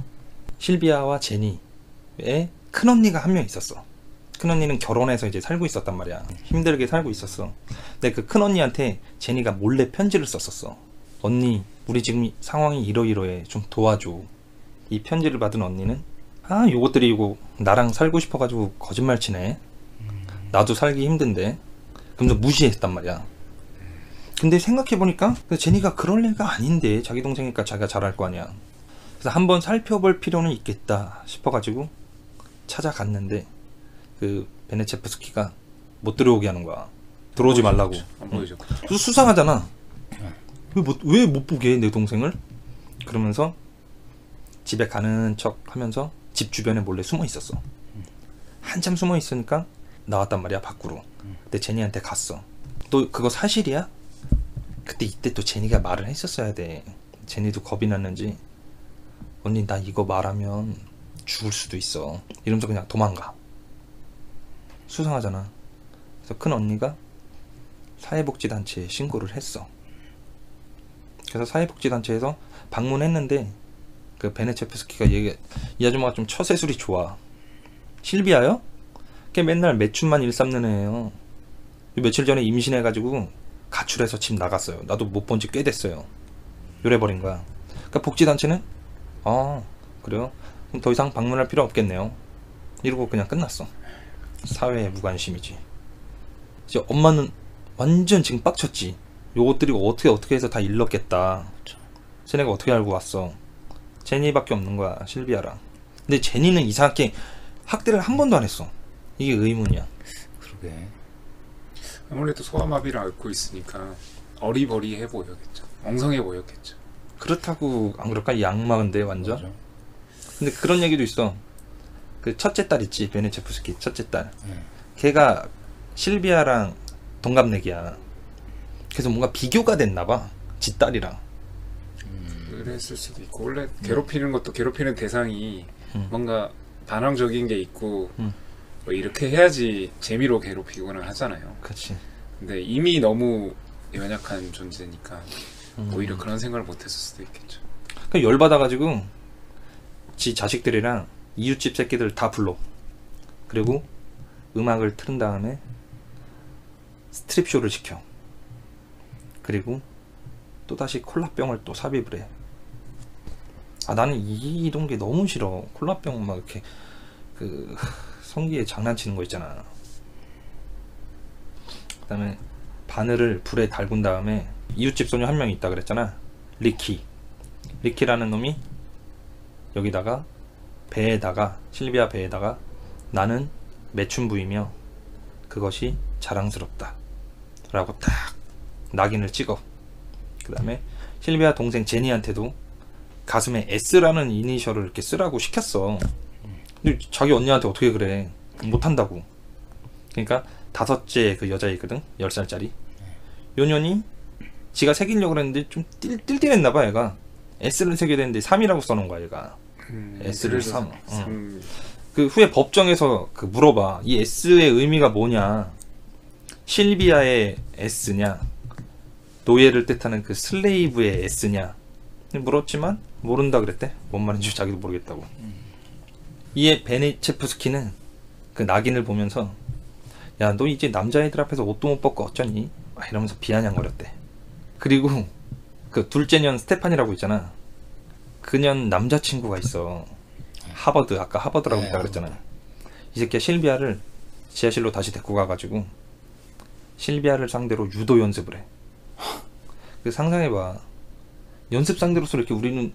실비아와 제니의 큰언니가 한 명 있었어. 큰언니는 결혼해서 이제 살고 있었단 말이야. 힘들게 살고 있었어. 근데 그 큰언니한테 제니가 몰래 편지를 썼었어. 언니, 우리 지금 상황이 이러이러해, 좀 도와줘. 이 편지를 받은 언니는 아, 요것들이 이거 나랑 살고 싶어가지고 거짓말 치네, 나도 살기 힘든데, 그러면서 무시했단 말이야. 근데 생각해보니까 제니가 그럴 애가 아닌데, 자기 동생이니까 자기가 잘할 거 아니야. 그래서 한번 살펴볼 필요는 있겠다 싶어가지고 찾아갔는데 그 베니체프스키가 못 들어오게 하는 거야. 들어오지 말라고. 응. 그래서 수상하잖아. 왜 못, 왜 못 보게 해, 내 동생을? 그러면서 집에 가는 척 하면서 집 주변에 몰래 숨어 있었어. 한참 숨어 있으니까 나왔단 말이야, 밖으로. 근데 제니한테 갔어. 너 그거 사실이야? 그때 이때 또 제니가 말을 했었어야 돼. 제니도 겁이 났는지 언니 나 이거 말하면 죽을 수도 있어 이러면서 그냥 도망가. 수상하잖아. 그래서 큰 언니가 사회복지단체에 신고를 했어. 그래서 사회복지단체에서 방문했는데 그 베니체프스키가 얘기해, 이 아줌마가 좀 처세술이 좋아. 실비아요? 걔 맨날 매춘만 일삼는 애예요. 며칠 전에 임신해가지고 가출해서 집 나갔어요. 나도 못 본 지 꽤 됐어요. 요래버린 거야. 그러니까 복지단체는 아 그래요? 그럼 더 이상 방문할 필요 없겠네요 이러고 그냥 끝났어. 사회의 무관심이지. 이제 엄마는 완전 지금 빡쳤지. 요것들이 어떻게 어떻게 해서 다 일렀겠다. 쟤네가 어떻게 알고 왔어. 제니밖에 없는 거야, 실비아랑. 근데 제니는 이상하게 학대를 한 번도 안 했어. 이게 의문이야. 그러게. 아무래도 소아마비를 앓고 있으니까 어리버리해 보였겠죠. 엉성해 보였겠죠. 그렇다고 안 그럴까? 양마인데 완전. 맞아. 근데 그런 얘기도 있어. 그 첫째 딸 있지, 베니체프스키 첫째 딸. 네. 걔가 실비아랑 동갑내기야. 그래서 뭔가 비교가 됐나봐, 지 딸이랑. 음. 그랬을 수도 있고. 원래 괴롭히는 것도 괴롭히는 대상이 음. 뭔가 반항적인 게 있고 음. 뭐 이렇게 해야지 재미로 괴롭히거나 하잖아요. 그치. 근데 이미 너무 연약한 존재니까 음. 오히려 그런 생각을 못했을 수도 있겠죠. 그냥 열받아가지고 지 자식들이랑 이웃집 새끼들 다 불러. 그리고 음악을 틀은 다음에 스트립쇼를 시켜. 그리고 또다시 콜라병을 또 삽입을 해. 아, 나는 이, 이런 게 너무 싫어. 콜라병 막 이렇게 그... 성기에 장난치는 거 있잖아. 그 다음에 바늘을 불에 달군 다음에 이웃집 소녀 한 명이 있다 그랬잖아. 리키 리키라는 놈이 여기다가 배에다가 실비아 배에다가 나는 매춘부이며 그것이 자랑스럽다 라고 딱 낙인을 찍어. 그 다음에 실비아 동생 제니한테도 가슴에 S라는 이니셜을 이렇게 쓰라고 시켰어. 근데 자기 언니한테 어떻게 그래, 못한다고. 그러니까 다섯째 그 여자애거든, 열 살짜리 요년이 지가 새기려고 했는데 좀 띨띨했나봐. 얘가 S를 새겨야 되는데 삼이라고 써놓은 거야 얘가. 음, S를 삼. 응. 그 후에 법정에서 그 물어봐, 이 S의 의미가 뭐냐, 실비아의 S냐 노예를 뜻하는 그 슬레이브의 S냐 물었지만 모른다 그랬대. 뭔 말인지 자기도 모르겠다고. 이에 베니체프스키는 그 낙인을 보면서 야 너 이제 남자애들 앞에서 옷도 못 벗고 어쩌니 이러면서 비아냥거렸대. 그리고 그 둘째 년 스테파니라고 있잖아, 그년 남자친구가 있어. 하버드, 아까 하버드라고 했다 그랬잖아. 이 새끼야 실비아를 지하실로 다시 데리고 가가지고 실비아를 상대로 유도 연습을 해. 그 상상해봐, 연습 상대로서 이렇게 우리는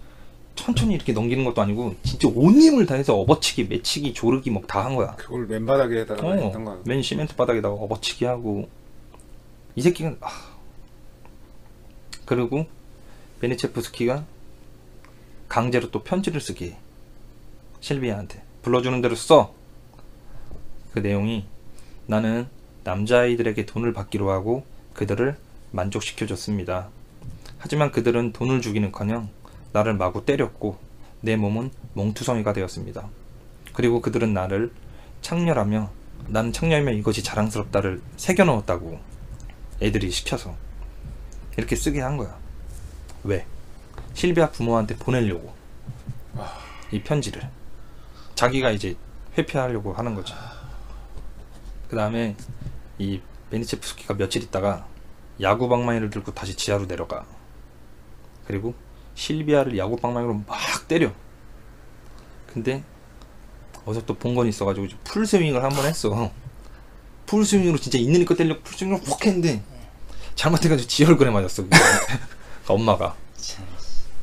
천천히 이렇게 넘기는 것도 아니고 진짜 온 힘을 다해서 업어치기, 매치기, 조르기 막 다 한 거야. 그걸 맨 바닥에다가 어, 했던 거야. 맨 시멘트 바닥에다가 업어치기 하고. 이 새끼는 아. 그리고 베니체프스키가 강제로 또 편지를 쓰게 해. 실비아한테 불러주는 대로 써. 그 내용이 나는 남자아이들에게 돈을 받기로 하고 그들을 만족시켜줬습니다. 하지만 그들은 돈을 주기는커녕 나를 마구 때렸고 내 몸은 몽투성이가 되었습니다. 그리고 그들은 나를 창녀라며 나는 창녀이며 이것이 자랑스럽다를 새겨넣었다고 애들이 시켜서 이렇게 쓰게 한 거야. 왜? 실비아 부모한테 보내려고 이 편지를 자기가 이제 회피하려고 하는 거지. 그 다음에 이 베니체프스키가 며칠 있다가 야구 방망이를 들고 다시 지하로 내려가. 그리고 실비아를 야구 방망이로 막 때려. 근데 어디서 또 본 건 있어가지고 풀스윙을 한번 했어. 풀스윙으로 진짜 있는 힘껏 때리려고 풀스윙으로 확 했는데 잘못해가지고 지 얼굴에 맞았어. 엄마가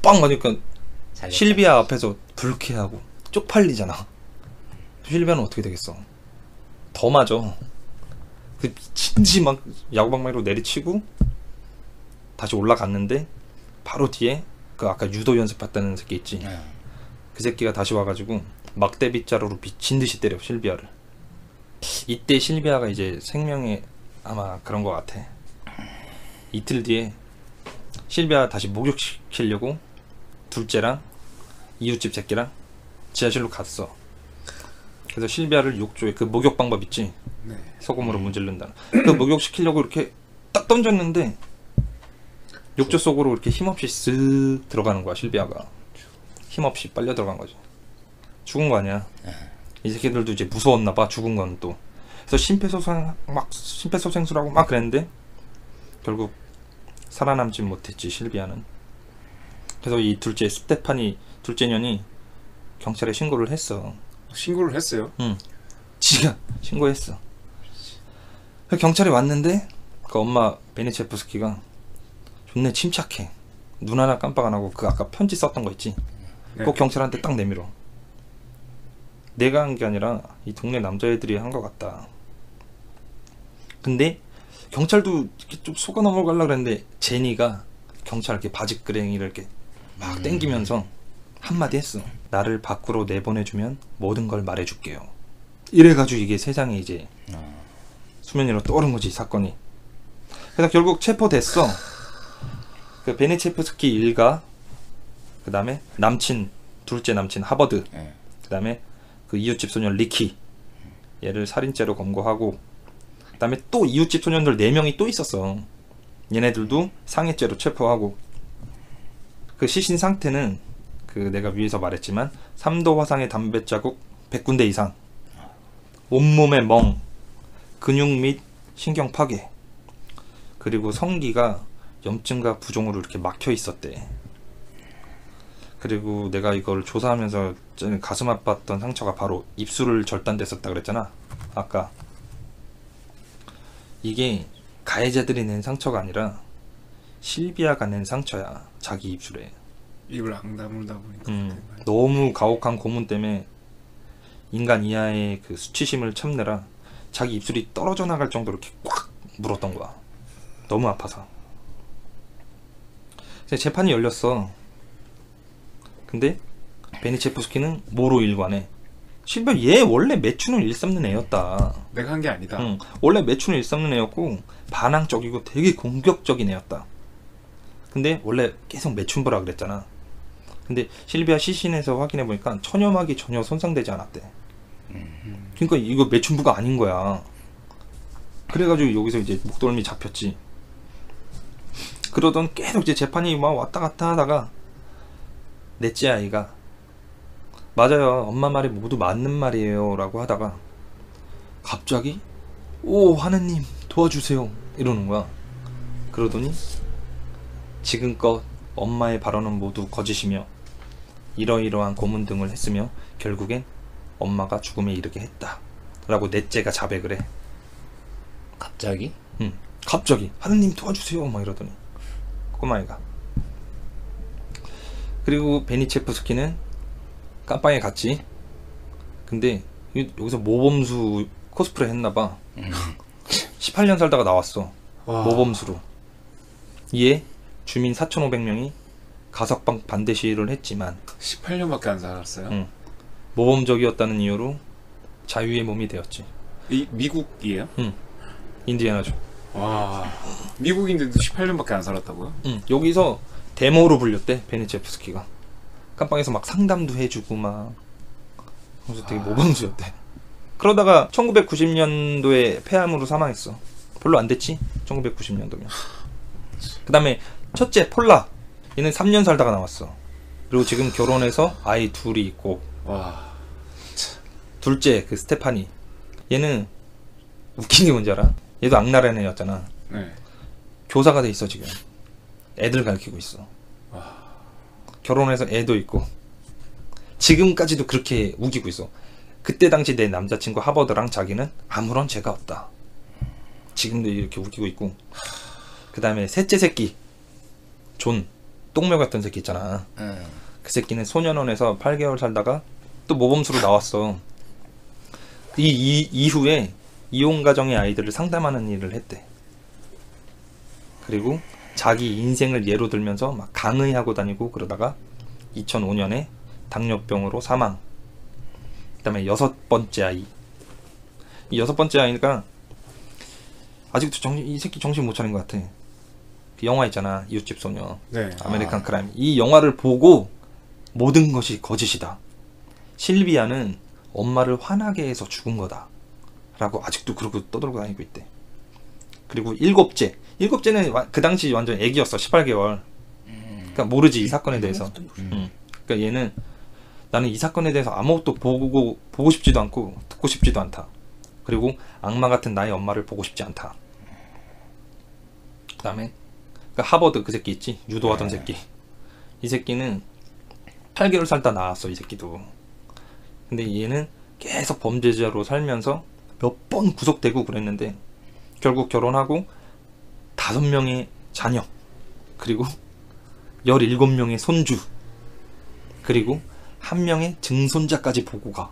빵 맞으니까 실비아 앞에서 불쾌하고 쪽팔리잖아. 실비아는 어떻게 되겠어, 더 맞아. 그 미친지 막 야구방망이로 내리치고 다시 올라갔는데 바로 뒤에 그 아까 유도 연습했다는 새끼 있지, 그 새끼가 다시 와가지고 막대빗자루로 미친듯이 때려 실비아를. 이때 실비아가 이제 생명에 아마 그런 것 같아. 이틀 뒤에 실비아 다시 목욕시키려고 둘째랑 이웃집 새끼랑 지하실로 갔어. 그래서 실비아를 욕조에 그 목욕 방법 있지, 네. 소금으로 문질른다. 그 목욕시키려고 이렇게 딱 던졌는데 욕조 속으로 이렇게 힘없이 쓱 들어가는 거야. 실비아가 힘없이 빨려 들어간 거지. 죽은 거 아니야. 이 새끼들도 이제 무서웠나 봐, 죽은 건 또. 그래서 심폐소생 막 심폐소생술하고 막 그랬는데 결국 살아남지 못했지 실비아는. 그래서 이 둘째 스테파니 둘째 년이 경찰에 신고를 했어. 신고를 했어요? 응, 지가 신고했어. 경찰이 왔는데 그 엄마 베니체프스키가 존내 침착해. 눈 하나 깜빡 안 하고 그 아까 편지 썼던 거 있지, 네. 꼭 경찰한테 딱 내밀어. 내가 한 게 아니라 이 동네 남자애들이 한 거 같다. 근데 경찰도 이렇게 좀 속아 넘어가려고 그랬는데 제니가 경찰 이렇게 바짓그랭이를 이렇게 막 땡기면서 한마디 했어. 나를 밖으로 내보내주면 모든 걸 말해줄게요. 이래가지고 이게 세상에 이제 수면 위로 떠오른 거지, 사건이. 그래서 결국 체포됐어. 그 베니체프스키 일가, 그 다음에 남친, 둘째 남친 하버드, 그 다음에 그 이웃집 소년 리키, 얘를 살인죄로 검거하고, 그 다음에 또 이웃집 소년들 네 명이 또 있었어. 얘네들도 상해죄로 체포하고. 그 시신 상태는 그 내가 위에서 말했지만 삼도 화상의 담배 자국 백 군데 이상, 온몸에 멍, 근육 및 신경 파괴, 그리고 성기가 염증과 부종으로 이렇게 막혀 있었대. 그리고 내가 이걸 조사하면서 가슴 아팠던 상처가 바로 입술을 절단됐었다 그랬잖아 아까. 이게 가해자들이 낸 상처가 아니라 실비아가 낸 상처야. 자기 입술에 입을 안 다물다 보니까 음, 너무 가혹한 고문 때문에 인간 이하의 그 수치심을 참느라 자기 입술이 떨어져 나갈 정도로 이렇게 꽉 물었던 거야. 너무 아파서. 재판이 열렸어. 근데 베니체프스키는 뭐로 일관해? 실비아 얘 원래 매춘을 일삼는 애였다. 내가 한 게 아니다. 응, 원래 매춘을 일삼는 애였고 반항적이고 되게 공격적인 애였다. 근데 원래 계속 매춘부라 그랬잖아. 근데 실비아 시신에서 확인해보니까 천염막이 전혀 손상되지 않았대. 그러니까 이거 매춘부가 아닌 거야. 그래가지고 여기서 이제 목덜미 잡혔지. 그러던 계속 이제 재판이 막 왔다 갔다 하다가 넷째 아이가 맞아요, 엄마 말이 모두 맞는 말이에요 라고 하다가 갑자기 오 하느님 도와주세요 이러는 거야. 그러더니 지금껏 엄마의 발언은 모두 거짓이며 이러이러한 고문 등을 했으며 결국엔 엄마가 죽음에 이르게 했다 라고 넷째가 자백을 해. 갑자기? 응, 갑자기 하느님 도와주세요 막 이러더니 꼬마이가. 그리고 베니체프스키는 깜빵에 갔지. 근데 여기서 모범수 코스프레 했나봐. 십팔 년 살다가 나왔어. 와. 모범수로. 이에 주민 사천오백 명이 가석방 반대 시위를 했지만 십팔 년밖에 안 살았어요? 응. 모범적이었다는 이유로 자유의 몸이 되었지. 이 미국이에요? 응, 인디애나죠. 와, 미국인데도 십팔 년밖에 안 살았다고요? 응, 여기서 데모로 불렸대 베니체프스키가. 깜빵에서 막 상담도 해주고 막 그래서 되게 모범수였대. 그러다가 천구백구십 년도에 폐암으로 사망했어. 별로 안 됐지? 천구백구십 년도면 그 다음에 첫째 폴라, 얘는 삼 년 살다가 나왔어. 그리고 지금 결혼해서 아이 둘이 있고. 와. 둘째 그 스테파니, 얘는 웃긴 게 뭔지 알아? 얘도 악랄한 애였잖아. 네. 교사가 돼 있어 지금. 애들 가르치고 있어. 와. 결혼해서 애도 있고 지금까지도 그렇게 우기고 있어. 그때 당시 내 남자친구 하버드랑 자기는 아무런 죄가 없다. 지금도 이렇게 우기고 있고. 그 다음에 셋째 새끼 존, 똥묘 같은 새끼 있잖아. 음. 그 새끼는 소년원에서 팔 개월 살다가 또 모범수로 나왔어. 이, 이 이후에 이혼 가정의 아이들을 상담하는 일을 했대. 그리고 자기 인생을 예로 들면서 막 강의하고 다니고 그러다가 이천오 년에 당뇨병으로 사망. 그 다음에 여섯 번째 아이. 이 여섯 번째 아이니까 아직도 정신, 이 새끼 정신 못 차린 것 같아. 그 영화 있잖아, 이웃집 소녀. 네. 아메리칸 아. 크라임. 이 영화를 보고 모든 것이 거짓이다, 실비아는 엄마를 화나게 해서 죽은 거다 라고 아직도 그러고 떠돌고 다니고 있대. 그리고 일곱째. 일곱째는 그 당시 완전 애기였어. 십팔 개월. 그러니까 모르지 이 사건에 대해서. 응. 그러니까 얘는 나는 이 사건에 대해서 아무것도 보고 보고 싶지도 않고 듣고 싶지도 않다. 그리고 악마 같은 나의 엄마를 보고 싶지 않다. 그 다음에 그러니까 하버드 그 새끼 있지? 유도하던 네. 새끼. 이 새끼는 팔 개월 살다 나왔어. 이 새끼도. 근데 얘는 계속 범죄자로 살면서 몇 번 구속되고 그랬는데 결국 결혼하고 다섯 명의 자녀, 그리고 열일곱 명의 손주, 그리고 한 명의 증손자까지 보고 가.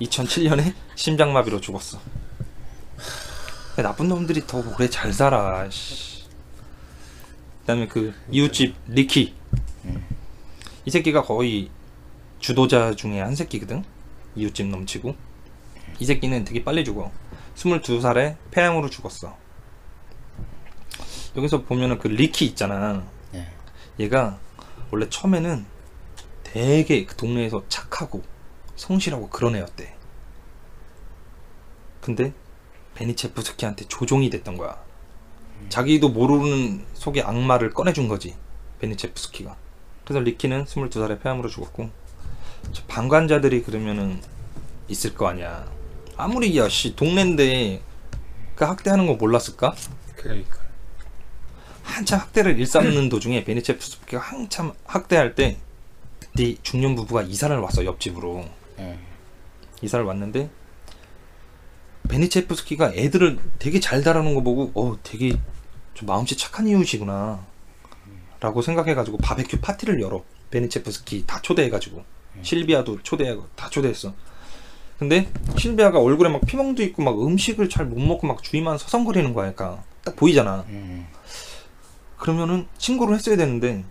이천칠 년에 심장마비로 죽었어. 나쁜 놈들이 더 오래 잘 살아. 그다음에 그 이웃집 리키, 이 새끼가 거의 주도자 중에 한 새끼거든. 이웃집 넘치고. 이 새끼는 되게 빨리 죽어. 스물두 살에 폐암으로 죽었어. 여기서 보면은 그 리키 있잖아. 네. 얘가 원래 처음에는 되게 그 동네에서 착하고 성실하고 그런 애였대. 근데 베니체프스키한테 조종이 됐던 거야. 음. 자기도 모르는 속에 악마를 꺼내준 거지, 베니체프스키가. 그래서 리키는 스물두 살에 폐암으로 죽었고. 방관자들이 그러면은 있을 거 아니야. 아무리 야씨 동네인데 그 학대하는 거 몰랐을까? 그러니까 한참 학대를 일삼는 도중에 베니체프스키가 한참 학대할 때 네 중년 부부가 이사를 왔어, 옆집으로. 네. 이사를 왔는데 베니체프스키가 애들을 되게 잘 다루는 거 보고 어 되게 좀 마음씨 착한 이웃이구나 라고 생각해가지고 바베큐 파티를 열어. 베니체프스키 다 초대해가지고 실비아도 초대하고 다 초대했어. 근데 실비아가 얼굴에 막 피멍도 있고 막 음식을 잘 못 먹고 막 주위만 서성거리는 거야. 그러니까 딱 보이잖아. 그러면은 신고를 했어야 되는데,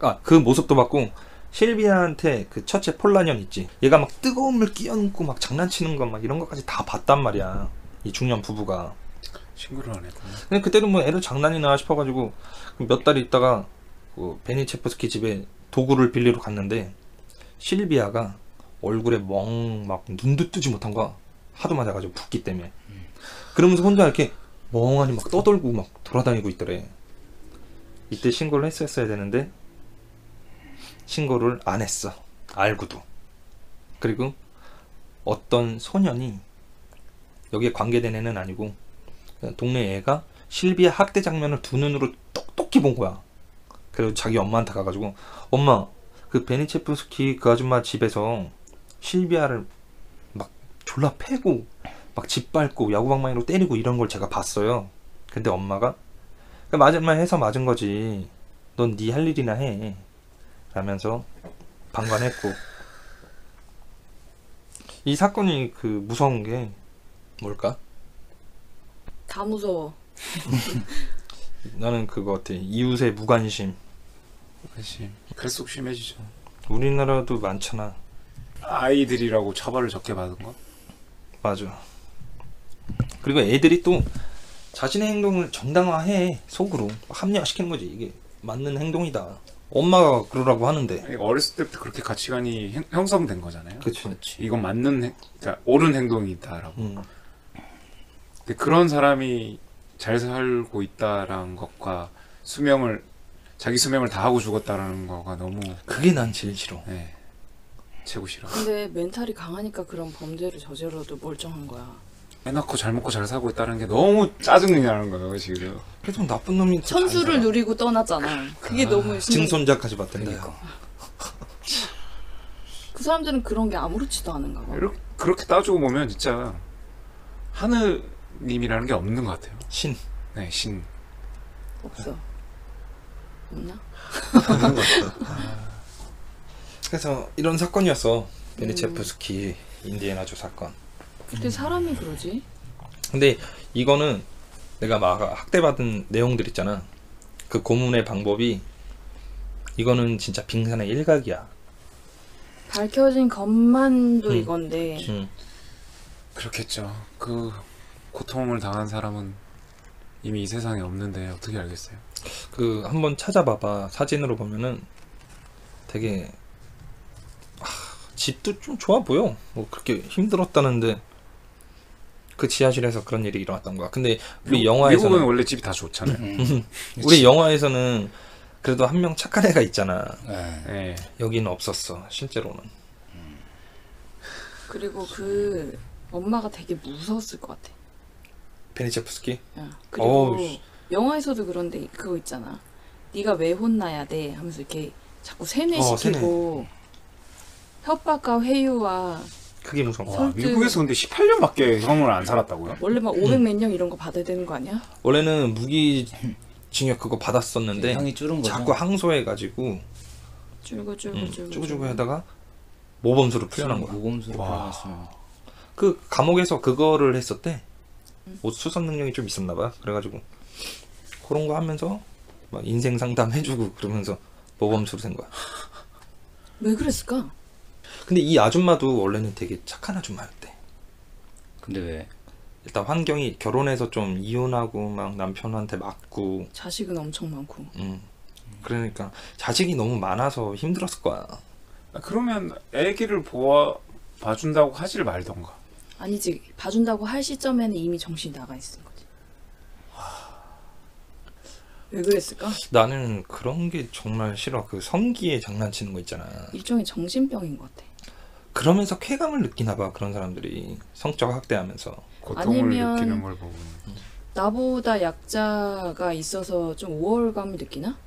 아, 그 모습도 봤고, 실비아한테 그 첫째 폴라년 있지, 얘가 막 뜨거운 물 끼얹고 막 장난치는 거 막 이런 것까지 다 봤단 말이야. 이 중년 부부가 신고를 안 했구나. 근데 그때도 뭐 애들 장난이나 싶어가지고 몇 달 있다가 그 베니체프스키 집에 도구를 빌리러 갔는데, 실비아가 얼굴에 멍 막 눈도 뜨지 못한 거야. 하도 맞아가지고 붓기 때문에. 그러면서 혼자 이렇게 멍하니 막 떠돌고 막 돌아다니고 있더래. 이때 신고를 했었어야 되는데 신고를 안 했어, 알고도. 그리고 어떤 소년이, 여기에 관계된 애는 아니고 동네 애가 실비아 학대 장면을 두 눈으로 똑똑히 본 거야. 그래서 자기 엄마한테 가가지고, 엄마, 그 베니체프스키 그 아줌마 집에서 실비아를 막 졸라 패고 막 짓밟고 야구방망이로 때리고 이런 걸 제가 봤어요. 근데 엄마가, 맞은 말 해서 맞은 거지, 넌 네 할 일이나 해 라면서 방관했고. 이 사건이 그 무서운 게 뭘까? 다 무서워. 나는 그거 같아. 이웃의 무관심. 무관심. 갈수록 심해지죠. 우리나라도 많잖아. 아이들이라고 처벌을 적게 받은 거? 맞아. 그리고 애들이 또 자신의 행동을 정당화해. 속으로 합리화시키는 거지. 이게 맞는 행동이다, 엄마가 그러라고 하는데. 어렸을 때부터 그렇게 가치관이 형, 형성된 거잖아요. 그치. 이건 맞는, 해, 그러니까 옳은 행동이다라고. 음. 근데 그런 사람이 잘 살고 있다라는 것과 수명을, 자기 수명을 다 하고 죽었다라는 거가 너무, 그게 난 제일 싫어. 네, 최고 싫어. 근데 멘탈이 강하니까 그런 범죄를 저질러도 멀쩡한 거야. 애 낳고 잘 먹고 잘 살고 있다는 게 너무 짜증이 나는 거예요 지금. 그래도 나쁜 놈이 천수를 누리고 떠났잖아. 그게 아, 너무 증손자까지 봤던데. 그러니까. 그 사람들은 그런 게 아무렇지도 않은가 봐. 이렇게, 그렇게 따지고 보면 진짜 하느님이라는 게 없는 것 같아요. 신. 네, 신. 없어. 없나? 없는 것 같아. 아. 그래서 이런 사건이었어. 베니체프스키 음. 인디애나주 사건. 근데 사람이 그러지? 근데 이거는 내가 막 학대받은 내용들 있잖아. 그 고문의 방법이, 이거는 진짜 빙산의 일각이야. 밝혀진 것만도 음. 이건데. 음. 그렇겠죠. 그 고통을 당한 사람은 이미 이 세상에 없는데 어떻게 알겠어요? 그 한번 찾아봐봐. 사진으로 보면은 되게, 하, 집도 좀 좋아 보여. 뭐 그렇게 힘들었다는데. 그 지하실에서 그런 일이 일어났던 거야. 근데 우리 미, 영화에서는, 미국은 원래 집이 다 좋잖아요. 우리 영화에서는 그래도 한 명 착한 애가 있잖아. 에이. 여기는 없었어, 실제로는. 음. 그리고 그 엄마가 되게 무서웠을 것 같아. 베니체프스키? 응. 그리고 어우. 영화에서도 그런데 그거 있잖아, 네가 왜 혼나야 돼 하면서 이렇게 자꾸 세뇌시키고 어, 세뇌. 협박과 회유와, 그게 무서워. 와, 미국에서 근데 십팔 년밖에 형을 안 살았다고요? 원래 막 오백 몇 년 음. 이런 거 받아야 되는 거 아니야? 원래는 무기징역 그거 받았었는데 형이 줄은 거죠. 자꾸 항소해가지고 줄고 줄고 음, 줄고 줄고 하다가 모범수로 풀려난 거야. 모범수로 풀려났어요. 그 감옥에서 그거를 했었대. 음. 옷 수습 능력이 좀 있었나 봐. 그래가지고 그런 거 하면서 막 인생 상담해주고 그러면서 모범수로 된 거야. 왜 그랬을까? 근데 이 아줌마도 원래는 되게 착한 아줌마였대. 근데 왜? 일단 환경이, 결혼해서 좀 이혼하고 막 남편한테 맞고, 자식은 엄청 많고. 음. 그러니까 자식이 너무 많아서 힘들었을 거야. 아, 그러면 애기를 보아, 봐준다고 하질 말던가. 아니지, 봐준다고 할 시점에는 이미 정신이 나가 있은 거지. 하... 왜 그랬을까? 나는 그런 게 정말 싫어. 그 성기에 장난치는 거 있잖아. 일종의 정신병인 것 같아. 그러면서 쾌감을 느끼나 봐, 그런 사람들이. 성적 학대하면서 고통을 아니면 느끼는 걸 보고. 나보다 약자가 있어서 좀 우월감을 느끼나?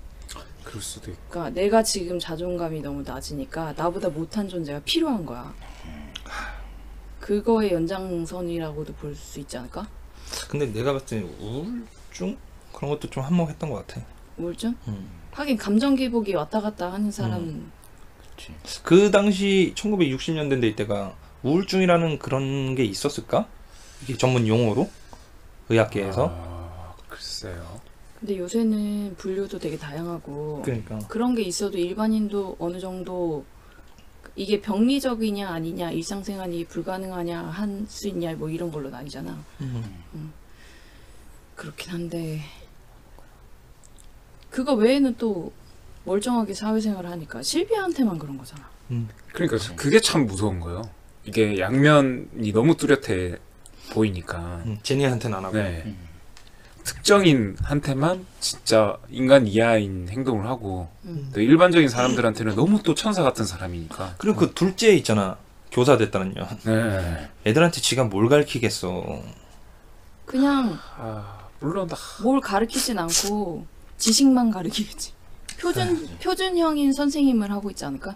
그럴 수도 있고. 그러니까 내가 지금 자존감이 너무 낮으니까 나보다 못한 존재가 필요한 거야. 그거의 연장선이라고도 볼 수 있지 않을까? 근데 내가 봤을 때 우울증? 그런 것도 좀 한몫했던 것 같아. 우울증? 음. 하긴 감정 기복이 왔다 갔다 하는 사람은 음. 그치. 그 당시 천구백육십 년대인데 이때가 우울증이라는 그런 게 있었을까? 이게 전문 용어로? 의학계에서? 아, 글쎄요. 근데 요새는 분류도 되게 다양하고 그러니까. 그런 게 있어도 일반인도 어느 정도 이게 병리적이냐 아니냐, 일상생활이 불가능하냐, 할 수 있냐 뭐 이런 걸로 나뉘잖아. 음. 음. 그렇긴 한데 그거 외에는 또 멀쩡하게 사회생활을 하니까 실비아한테만 그런 거잖아. 음. 그러니까 그게 참 무서운 거예요. 이게 양면이 너무 뚜렷해 보이니까. 음. 제니한테는 안 하고. 네. 음. 특정인한테만 진짜 인간 이하인 행동을 하고 음. 또 일반적인 사람들한테는 너무 또 천사 같은 사람이니까. 그리고 어. 그 둘째 있잖아, 교사 됐다는 년. 네. 애들한테 지가 뭘 가르치겠어. 그냥 아, 물론 뭘 가르치진 않고 지식만 가르치겠지. 표준, 표준형인 선생님을 하고 있지 않을까?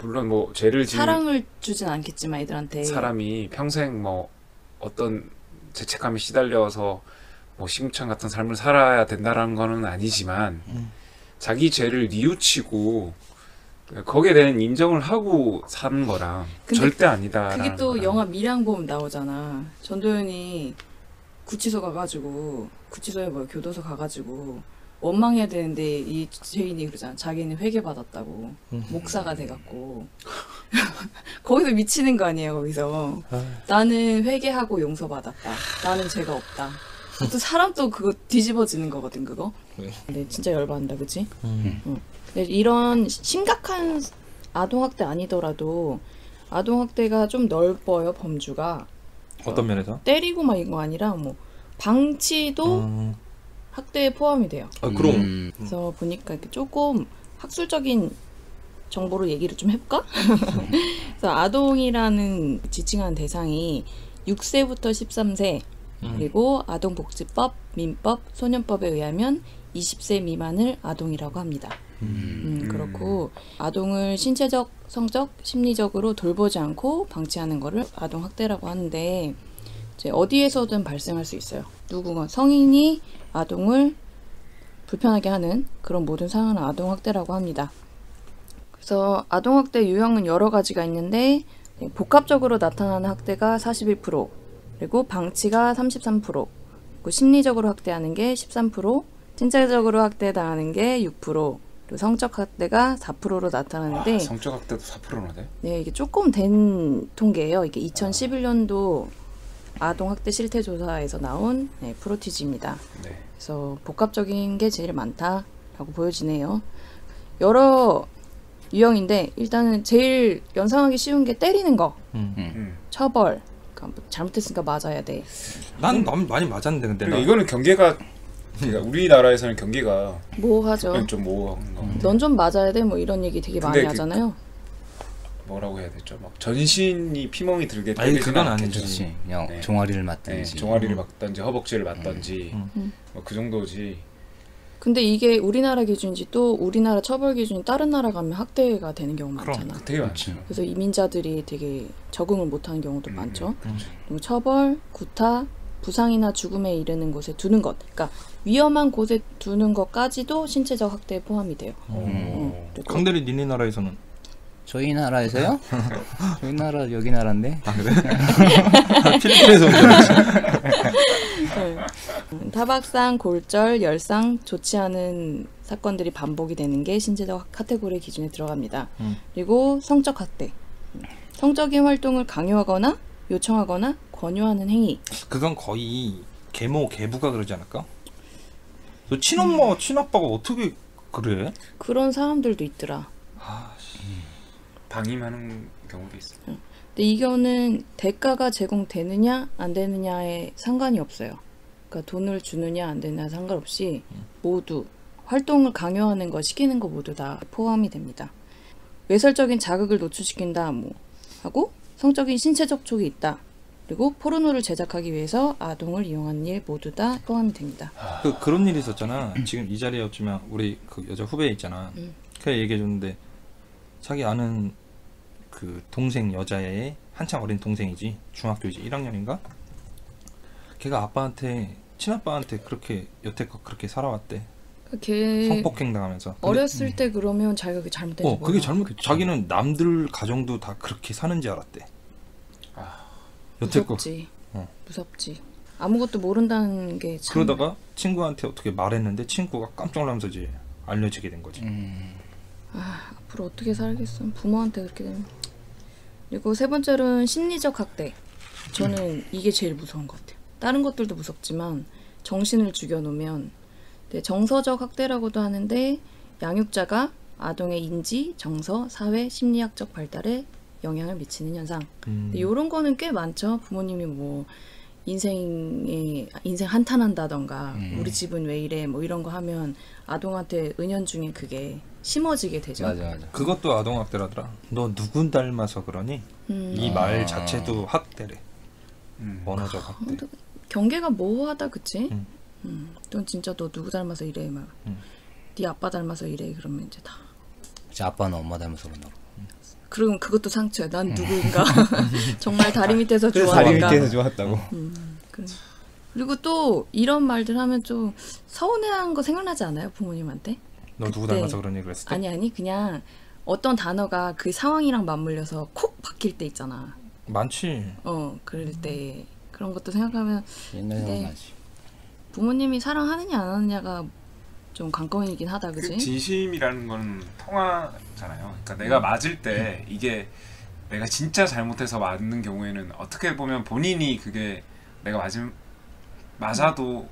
물론 뭐 죄를 지은 사랑을 주진 않겠지만 애들한테 사람이 평생 뭐 어떤 죄책감에 시달려서 뭐 시궁창 같은 삶을 살아야 된다라는 거는 아니지만 음. 자기 죄를 뉘우치고 거기에 대한 인정을 하고 사는 거랑 절대 아니다. 그게 또 거랑. 영화 밀양범 나오잖아. 전도연이 구치소 가가지고 구치소에 뭐 교도소 가가지고 원망해야 되는데 이 죄인이 그러잖아. 자기는 회개받았다고. 음. 목사가 돼갖고 거기서 미치는 거 아니에요. 거기서 아유. 나는 회개하고 용서받았다. 나는 죄가 없다. 또 사람 또 그거 뒤집어지는 거거든 그거. 네. 근데 진짜 열받는다 그치? 음. 응. 근데 이런 심각한 아동학대 아니더라도 아동학대가 좀 넓어요 범주가. 어떤 어, 면에서? 때리고 막 이거 아니라 뭐 방치도 음. 학대에 포함이 돼요. 아 그럼. 음. 그래서 보니까 이렇게 조금 학술적인 정보로 얘기를 좀 해볼까? 그래서 아동이라는 지칭하는 대상이 육 세부터 십삼 세 그리고 아동복지법, 민법, 소년법에 의하면 이십 세 미만을 아동이라고 합니다. 음, 음, 그렇고 아동을 신체적, 성적, 심리적으로 돌보지 않고 방치하는 거를 아동학대라고 하는데 이제 어디에서든 발생할 수 있어요. 누구건 성인이 아동을 불편하게 하는 그런 모든 상황을 아동학대라고 합니다. 그래서 아동학대 유형은 여러 가지가 있는데 복합적으로 나타나는 학대가 사십일 퍼센트, 그리고 방치가 삼십삼 퍼센트, 그리고 심리적으로 학대하는 게 십삼 퍼센트, 신체적으로 학대당하는 게 육 퍼센트, 그리고 성적 학대가 사 퍼센트로 나타나는데. 아, 성적 학대도 사 퍼센트나 돼? 네, 이게 조금 된 통계예요. 이게 이천십일 년도 아동학대 실태조사에서 나온 네, 프로티지입니다. 네. 그래서 복합적인 게 제일 많다라고 보여지네요. 여러 유형인데 일단은 제일 연상하기 쉬운 게 때리는 거, 음, 음. 처벌, 잘못했으니까 맞아야 돼. 난 너무 많이 맞았는데 근데 나. 이거는 경계가 그러니까 우리나라에서는 경계가 모호하죠. 좀 모호한 거. 넌 좀 맞아야 돼 뭐 이런 얘기 되게 많이 그, 하잖아요. 뭐라고 해야 되죠? 막 전신이 피멍이 들게 아니 그건 아니지. 그냥 네. 종아리를 맞든지 네. 종아리를 맞든지 허벅지를 맞든지 음. 음. 뭐 그 정도지. 근데 이게 우리나라 기준이지 또 우리나라 처벌 기준이 다른 나라 가면 학대가 되는 경우가 많잖아. 되게 많죠. 그래서 이민자들이 되게 적응을 못하는 경우도 음, 많죠. 그렇죠. 그리고 처벌, 구타, 부상이나 죽음에 이르는 곳에 두는 것, 그러니까 위험한 곳에 두는 것까지도 신체적 학대에 포함이 돼요. 어, 강대리 니네 나라에서는? 저희 나라에서요? 저희 나라 여기 나라인데. 아 그래? 필리핀에서 온 네. 타박상, 골절, 열상 조치하는 사건들이 반복이 되는 게 신체적 카테고리 기준에 들어갑니다. 음. 그리고 성적 학대, 성적인 활동을 강요하거나 요청하거나 권유하는 행위. 그건 거의 계모, 계부가 그러지 않을까? 너 친엄마, 음. 친아빠가 어떻게 그래? 그런 사람들도 있더라. 아, 방임하는 경우도 있어요. 근데 이거는 대가가 제공되느냐 안 되느냐에 상관이 없어요. 그러니까 돈을 주느냐 안 되느냐 상관없이 모두 활동을 강요하는 거 시키는 거 모두 다 포함이 됩니다. 외설적인 자극을 노출시킨다 뭐 하고 성적인 신체적 촉이 있다. 그리고 포르노를 제작하기 위해서 아동을 이용한 일 모두 다 포함이 됩니다. 그, 그런 일이 있었잖아. 지금 이 자리에 없지만 우리 그 여자 후배 있잖아. 음. 걔 얘기해 줬는데 자기 아는 그 동생 여자애의 한창 어린 동생이지 중학교이지 일 학년인가? 걔가 아빠한테 친아빠한테 그렇게 여태껏 그렇게 살아왔대. 걔 성폭행 당하면서 어렸을 때. 그러면 자기가 그게 잘못된 거야? 어, 그게 잘못됐. 자기는 남들 가정도 다 그렇게 사는지 알았대. 아, 여태껏. 무섭지. 어. 무섭지. 아무것도 모른다는 게 참. 그러다가 친구한테 어떻게 말했는데 친구가 깜짝 놀라면서 이제 알려지게 된 거지. 음. 아, 앞으로 어떻게 살겠어. 부모한테 그렇게 되면. 그리고 세 번째로는 심리적 학대. 저는 음. 이게 제일 무서운 것 같아요. 다른 것들도 무섭지만 정신을 죽여놓으면. 네, 정서적 학대라고도 하는데 양육자가 아동의 인지, 정서, 사회, 심리학적 발달에 영향을 미치는 현상. 음. 이런 거는 꽤 많죠. 부모님이 뭐 인생에 인생 한탄한다던가 음. 우리 집은 왜 이래 뭐 이런 거 하면 아동한테 은연중에 그게 심어지게 되죠. 맞아, 맞아. 그것도 아동 학대라더라. 너 누군 닮아서 그러니? 음. 이 말 자체도 학대래. 음. 언어적 아, 학대. 경계가 모호하다, 그치? 음. 음, 넌 진짜 너 누구 닮아서 이래 막. 음. 네 아빠 닮아서 이래 그러면 이제 다. 이제 아빠는 엄마 닮아서 그런다고. 그럼 그것도 상처야. 난 누구인가. 정말 다리 밑에서 좋아한다. 다리 밑에서 좋았다고. 음, 그래. 그리고 또 이런 말들 하면 좀 서운해한 거 생각나지 않아요, 부모님한테? 너 그때, 누구 닮아서 그러니 그랬을 때? 아니 아니 그냥 어떤 단어가 그 상황이랑 맞물려서 콕 박힐 때 있잖아. 많지. 어, 그럴 때 그런 것도 생각하면 옛날 생각나지. 부모님이 사랑하느냐 안 하느냐가 좀 관건이긴 하다, 그지? 그 진심이라는 건 통하잖아요. 그러니까 내가 맞을 때 이게 내가 진짜 잘못해서 맞는 경우에는 어떻게 보면 본인이 그게 내가 맞은 맞아도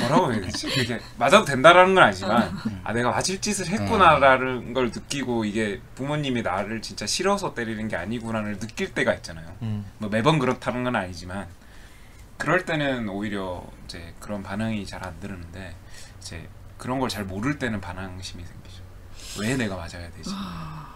뭐라고 해야 되지? 그게 맞아도 된다라는 건 아니지만 아 내가 맞을 짓을 했구나라는 걸 느끼고 이게 부모님이 나를 진짜 싫어서 때리는 게 아니구나를 느낄 때가 있잖아요. 뭐 매번 그렇다는 건 아니지만. 그럴 때는 오히려 이제 그런 반응이 잘 안 들었는데 이제 그런 걸 잘 모를 때는 반항심이 생기죠. 왜 내가 맞아야 되지? 아,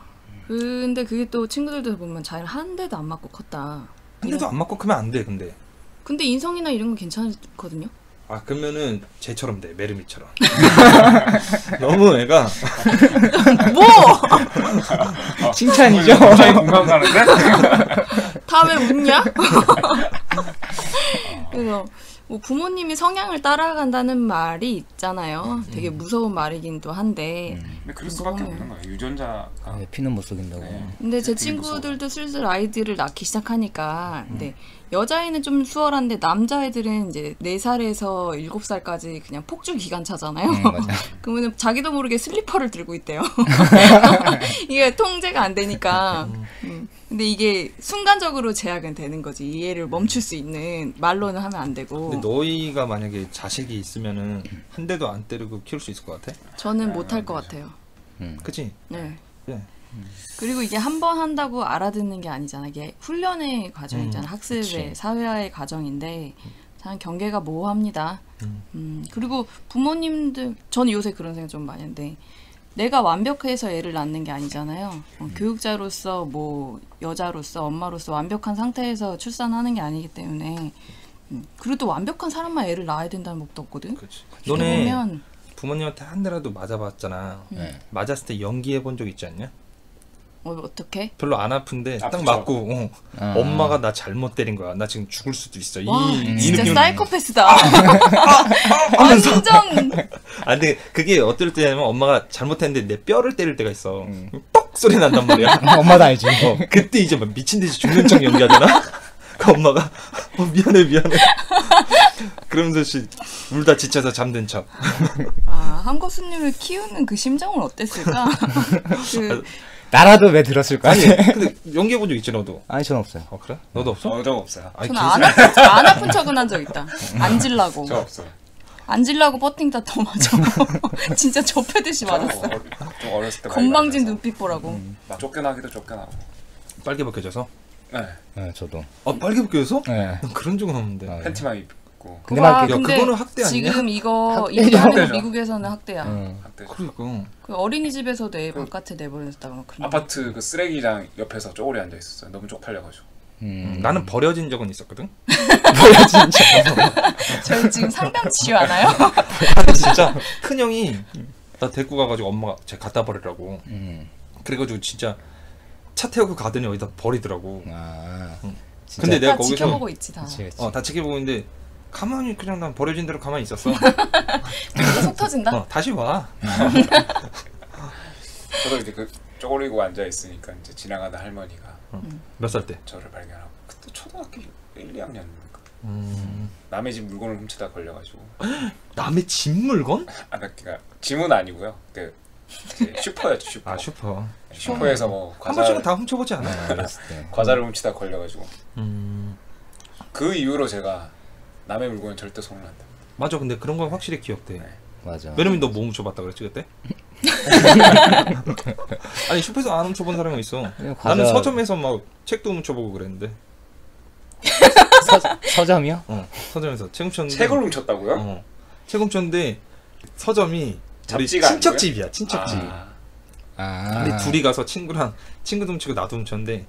근데 그게 또 친구들도 보면 잘 한 대도 안 맞고 컸다. 한 대도 안 맞고 크면 안 돼, 근데. 근데 인성이나 이런 건 괜찮거든요. 아, 그러면은 쟤처럼 돼, 메르미처럼. 너무 애가 뭐? 칭찬이죠. 굉장히 공감 가는데? 다 왜 웃냐? 그래서 뭐 부모님이 성향을 따라간다는 말이 있잖아요. 음. 되게 무서운 말이긴 또 한데. 음. 근데 그럴 수밖에 어. 없는 거야. 유전자가. 아, 피는 못 속인다고. 네. 근데 제 친구들도 슬슬 아이들을 낳기 시작하니까. 음. 근데 여자애는 좀 수월한데 남자애들은 이제 네 살에서 일곱 살까지 그냥 폭주 기간차잖아요. 음, 그러면 자기도 모르게 슬리퍼를 들고 있대요. 이게 통제가 안 되니까. 음. 근데 이게 순간적으로 제약은 되는 거지. 이해를 멈출 수 있는 말로는 하면 안 되고. 근데 너희가 만약에 자식이 있으면은 한 대도 안 때리고 키울 수 있을 것 같아? 저는 못 할 것 같아요. 음. 그치? 네. 네. 그리고 이게 한 번 한다고 알아듣는 게 아니잖아. 이게 훈련의 과정이잖아. 음, 학습의, 그치. 사회화의 과정인데 참 경계가 모호합니다. 음. 음, 그리고 부모님들, 저는 요새 그런 생각 좀 많이 하는데 내가 완벽해서 애를 낳는 게 아니잖아요. 어, 음. 교육자로서, 뭐 여자로서, 엄마로서 완벽한 상태에서 출산하는 게 아니기 때문에 음, 그리고 또 완벽한 사람만 애를 낳아야 된다는 법도 없거든. 그치. 너네 그러면, 부모님한테 한 대라도 맞아봤잖아. 음. 네. 맞았을 때 연기해 본 적 있지 않냐? 어, 어떻게? 별로 안 아픈데 아프죠. 딱 맞고 어. 아. 엄마가 나 잘못 때린 거야. 나 지금 죽을 수도 있어. 와, 이, 진짜 이 사이코패스다. 완전. 아, 근데 그게 어떨 때냐면 엄마가 잘못했는데 내 뼈를 때릴 때가 있어. 음. 뻑 소리 난단 말이야. 엄마도 알지. 어, 그때 이제 막 미친 듯이 죽는 척 연기하잖아. 그 엄마가 어, 미안해 미안해. 그러면서 울다 지쳐서 잠든 척. 아, 한 교수님을 키우는 그 심정은 어땠을까? 그, 나라도 왜 들었을 거 아니에요? 근데 연기해본 적 있지, 너도? 아니, 전 없어요. 어, 그래? 너도 없어? 어, 저 없어요. 아니, 저는 안, 아프, 안 아픈 척은 한 적 있다. 앉으려고. 저 없어요. 앉으려고 버팅다 더 맞아. 진짜 접혀듯이 맞았어. 어, 좀 어렸을 때 건방진 눈빛 보라고. 음. 막 쫓겨나기도 쫓겨나고. 빨개 벗겨져서? 네. 네, 저도. 아, 빨개 벗겨져서? 네. 난 그런 적은 없는데. 아, 팬티만 입고. 근데 와, 야, 근데 그거는 학대 아니야? 지금 이거, 이거 하는 거 미국에서는 학대야. 응. 학대죠. 그러니까. 그 어린이집에서도 애 바깥에 내버렸다가 그런 아파트 그 쓰레기장 옆에서 쪼그려 앉아 있었어요. 너무 쪽팔려가지고. 음, 음. 나는 버려진 적은 있었거든. 버려진 적. 저희 지금 상담 치유 하나요? 아니, 진짜 큰 형이 나 데리고 가가지고 엄마가 쟤 갖다 버리라고. 음. 그래가지고 진짜 차 태우고 가더니 어디다 버리더라고. 아. 응. 근데 내가 거기서 지켜보고 있지 다. 그치, 그치. 어, 다 지켜보고 있는데 가만히 그냥 난 버려진 대로 가만히 있었어. 그래서 속 터진다? 어, 다시 와. 저도 이제 그 쪼그리고 앉아있으니까 이제 지나가다 할머니가 음. 몇 살 때? 저를 발견하고 그때 초등학교 일, 이 학년인가 음. 남의 집 물건을 훔치다 걸려가지고. 남의 집 물건? 아, 그러니까 짐은 아니고요. 그 슈퍼였죠. 슈퍼. 아, 슈퍼. 슈퍼에서 뭐 과자 한 번씩은 다 훔쳐보지 않아요. 그랬을 때. 과자를 훔치다 걸려가지고 음. 그 이후로 제가 남의 물건은 절대 손을 안 대. 맞아, 근데 그런 건 확실히 기억돼. 네. 맞아. 메르미 너 뭐 훔쳐봤다 그랬지 그때? 아니 슈퍼에서 안 훔쳐본 사람이 있어. 과자... 나는 서점에서 막 책도 훔쳐보고 그랬는데. 서, 서점이요? 어, 서점에서 책 훔쳤는데. 책을 훔쳤다고요? 어, 책 훔쳤는데 서점이 우리 친척집이야. 친척집. 아. 아. 우리 둘이 가서 친구랑 친구도 훔치고 나도 훔쳤는데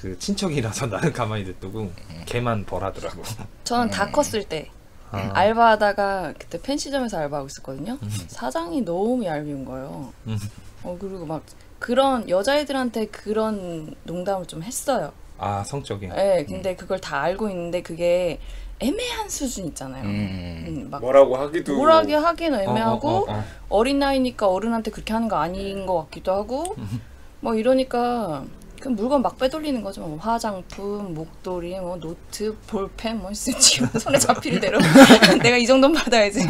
그 친척이라서 나는 가만히 냅두고 걔만 벌하더라고. 저는 다 컸을 때 아. 알바하다가 그때 펜시점에서 알바하고 있었거든요. 음. 사장이 너무 얄미운 거예요. 음. 어, 그리고 막 그런 여자애들한테 그런 농담을 좀 했어요. 아, 성적인. 네, 근데 음. 그걸 다 알고 있는데 그게 애매한 수준 있잖아요. 음. 음, 막 뭐라고 하기도 뭐라고 하긴 애매하고 어, 어, 어, 어. 어린 나이니까 어른한테 그렇게 하는 거 아닌 것 같기도 하고 음. 뭐 이러니까 그 물건 막 빼돌리는 거죠. 뭐 화장품, 목도리, 뭐 노트, 볼펜, 뭐 지금 손에 잡히는 대로 내가 이 정도는 받아야지.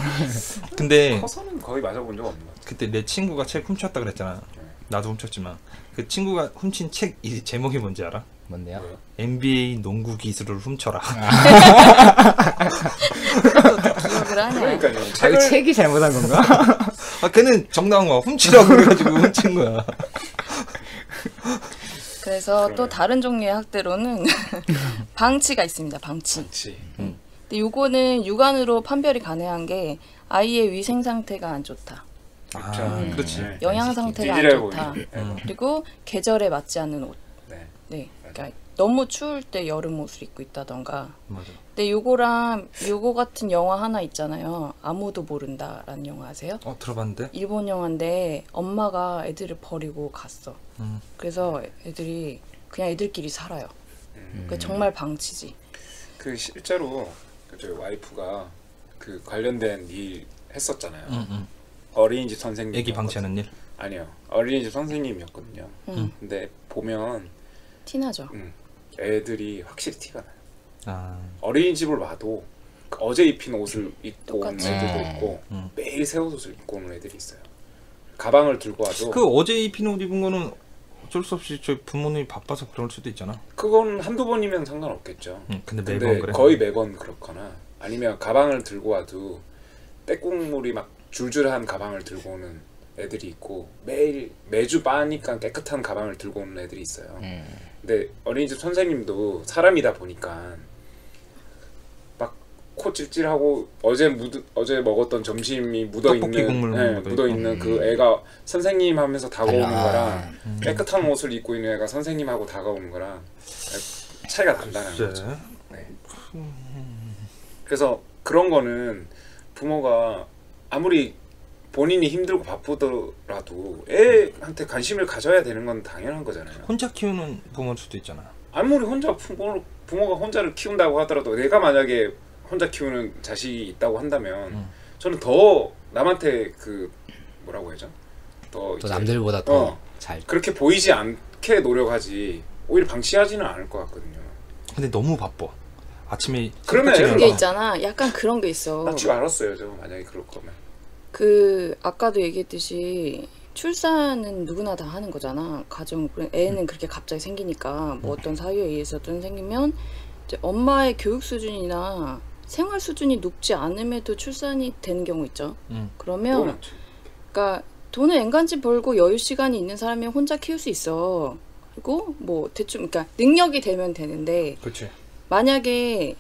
근데 커서는 거의 맞아본 적 없는 것 같아. 그때 내 친구가 책 훔쳤다 그랬잖아. 나도 훔쳤지만 그 친구가 훔친 책 이 제목이 뭔지 알아? 뭔데요? 뭐요? 엔비에이 농구 기술을 훔쳐라. 기억을 하네. 그러니까요. 책을... 책이 잘못한 건가? 아, 걔는 정당한 거야. 훔치라고 그래가지고 훔친 거야. 그래서 그러네요. 또 다른 종류의 학대로는 방치가 있습니다. 방치. 방치. 음. 근데 요거는 육안으로 판별이 가능한 게 아이의 위생 상태가 안 좋다. 아, 음. 그렇지. 영양 상태가 안 좋다. 음. 그리고 계절에 맞지 않는 옷. 네. 네. 그러니까 너무 추울 때 여름 옷을 입고 있다던가. 맞아. 근데 요거랑 요거 같은 영화 하나 있잖아요. 아무도 모른다라는 영화 아세요? 어, 들어봤는데? 일본 영화인데 엄마가 애들을 버리고 갔어. 음. 그래서 애들이 그냥 애들끼리 살아요. 음. 그러니까 정말 방치지. 그 실제로 저희 와이프가 그 관련된 일 했었잖아요. 음, 음. 어린이집 선생님. 애기 방치하는 일? 아니요. 어린이집 선생님이었거든요. 음. 근데 보면 티나죠. 음, 애들이 확실히 티가 나요. 아. 어린이집을 와도 그 어제 입힌 옷을 입고 오는 애들도 있고 음. 매일 새 옷을 입고 오는 애들이 있어요. 가방을 들고 와도 그 어제 입힌 옷 입은 거는 어쩔 수 없이 저희 부모님이 바빠서 그럴 수도 있잖아. 그건 한두 번이면 상관없겠죠. 음, 근데, 근데 매번 그래? 거의 매번 그렇거나 아니면 가방을 들고 와도 떼국물이 막 줄줄한 가방을 들고 오는 애들이 있고 매일 매주 빠니까 깨끗한 가방을 들고 오는 애들이 있어요. 음. 근데 어린이집 선생님도 사람이다 보니까 막 코 찔찔하고 어제 묻 어제 먹었던 점심이 묻어 있는 네, 묻어 있는 음. 그 애가 선생님 하면서 다가오는 아. 거랑 음. 깨끗한 옷을 입고 있는 애가 선생님하고 다가오는 거랑 차이가 난다는 거죠. 네. 그래서 그런 거는 부모가 아무리 본인이 힘들고 바쁘더라도 애한테 관심을 가져야 되는 건 당연한 거잖아요. 혼자 키우는 부모일 수도 있잖아. 아무리 혼자 부모, 부모가 혼자를 키운다고 하더라도 내가 만약에 혼자 키우는 자식이 있다고 한다면 음. 저는 더 남한테 그 뭐라고 해야죠? 더, 더 이제, 남들보다 더 어, 잘 그렇게 보이지 않게 노력하지 오히려 방치하지는 않을 것 같거든요. 근데 너무 바빠. 아침에 그러면 그런 게 있잖아. 약간 그런 게 있어. 나 지금 알았어요. 저 만약에 그럴 거면. 그 아까도 얘기했듯이 출산은 누구나 다 하는 거잖아. 가정 애는 그렇게 갑자기 생기니까 뭐 어떤 사유에 의해서든 생기면 이제 엄마의 교육 수준이나 생활 수준이 높지 않음에도 출산이 되는 경우 있죠. 응. 그러면 그러니까 돈을 앵간지 벌고 여유 시간이 있는 사람이 혼자 키울 수 있어. 그리고 뭐 대충 그러니까 능력이 되면 되는데 그치. 만약에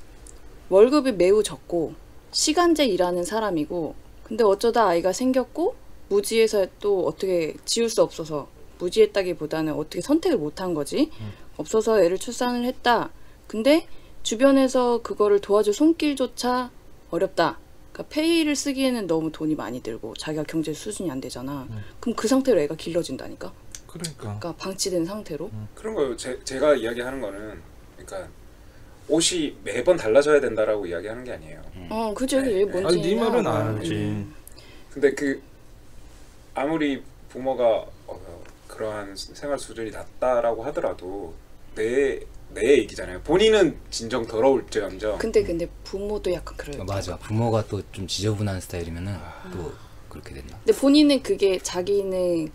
월급이 매우 적고 시간제 일하는 사람이고 근데 어쩌다 아이가 생겼고 무지해서 또 어떻게 지울 수 없어서 무지했다기보다는 어떻게 선택을 못한 거지 음. 없어서 애를 출산을 했다. 근데 주변에서 그거를 도와줄 손길조차 어렵다. 그러니까 페이를 쓰기에는 너무 돈이 많이 들고 자기가 경제 수준이 안 되잖아. 음. 그럼 그 상태로 애가 길러진다니까. 그러니까, 그러니까 방치된 상태로. 음. 그런 거예요. 제, 제가 이야기하는 거는 그러니까 옷이 매번 달라져야 된다라고 이야기하는 게 아니에요. 음. 어, 그죠. 네, 뭔지. 아니, 네 말은 알지. 음. 근데 그 아무리 부모가 어, 그러한 생활 수준이 낮다라고 하더라도 내 내 얘기잖아요. 본인은 진정 더러울지언정. 근데 근데 부모도 약간 그래요. 어, 맞아. 부모가 또 좀 지저분한 스타일이면은 아. 또 그렇게 됐나. 근데 본인은 그게 자기는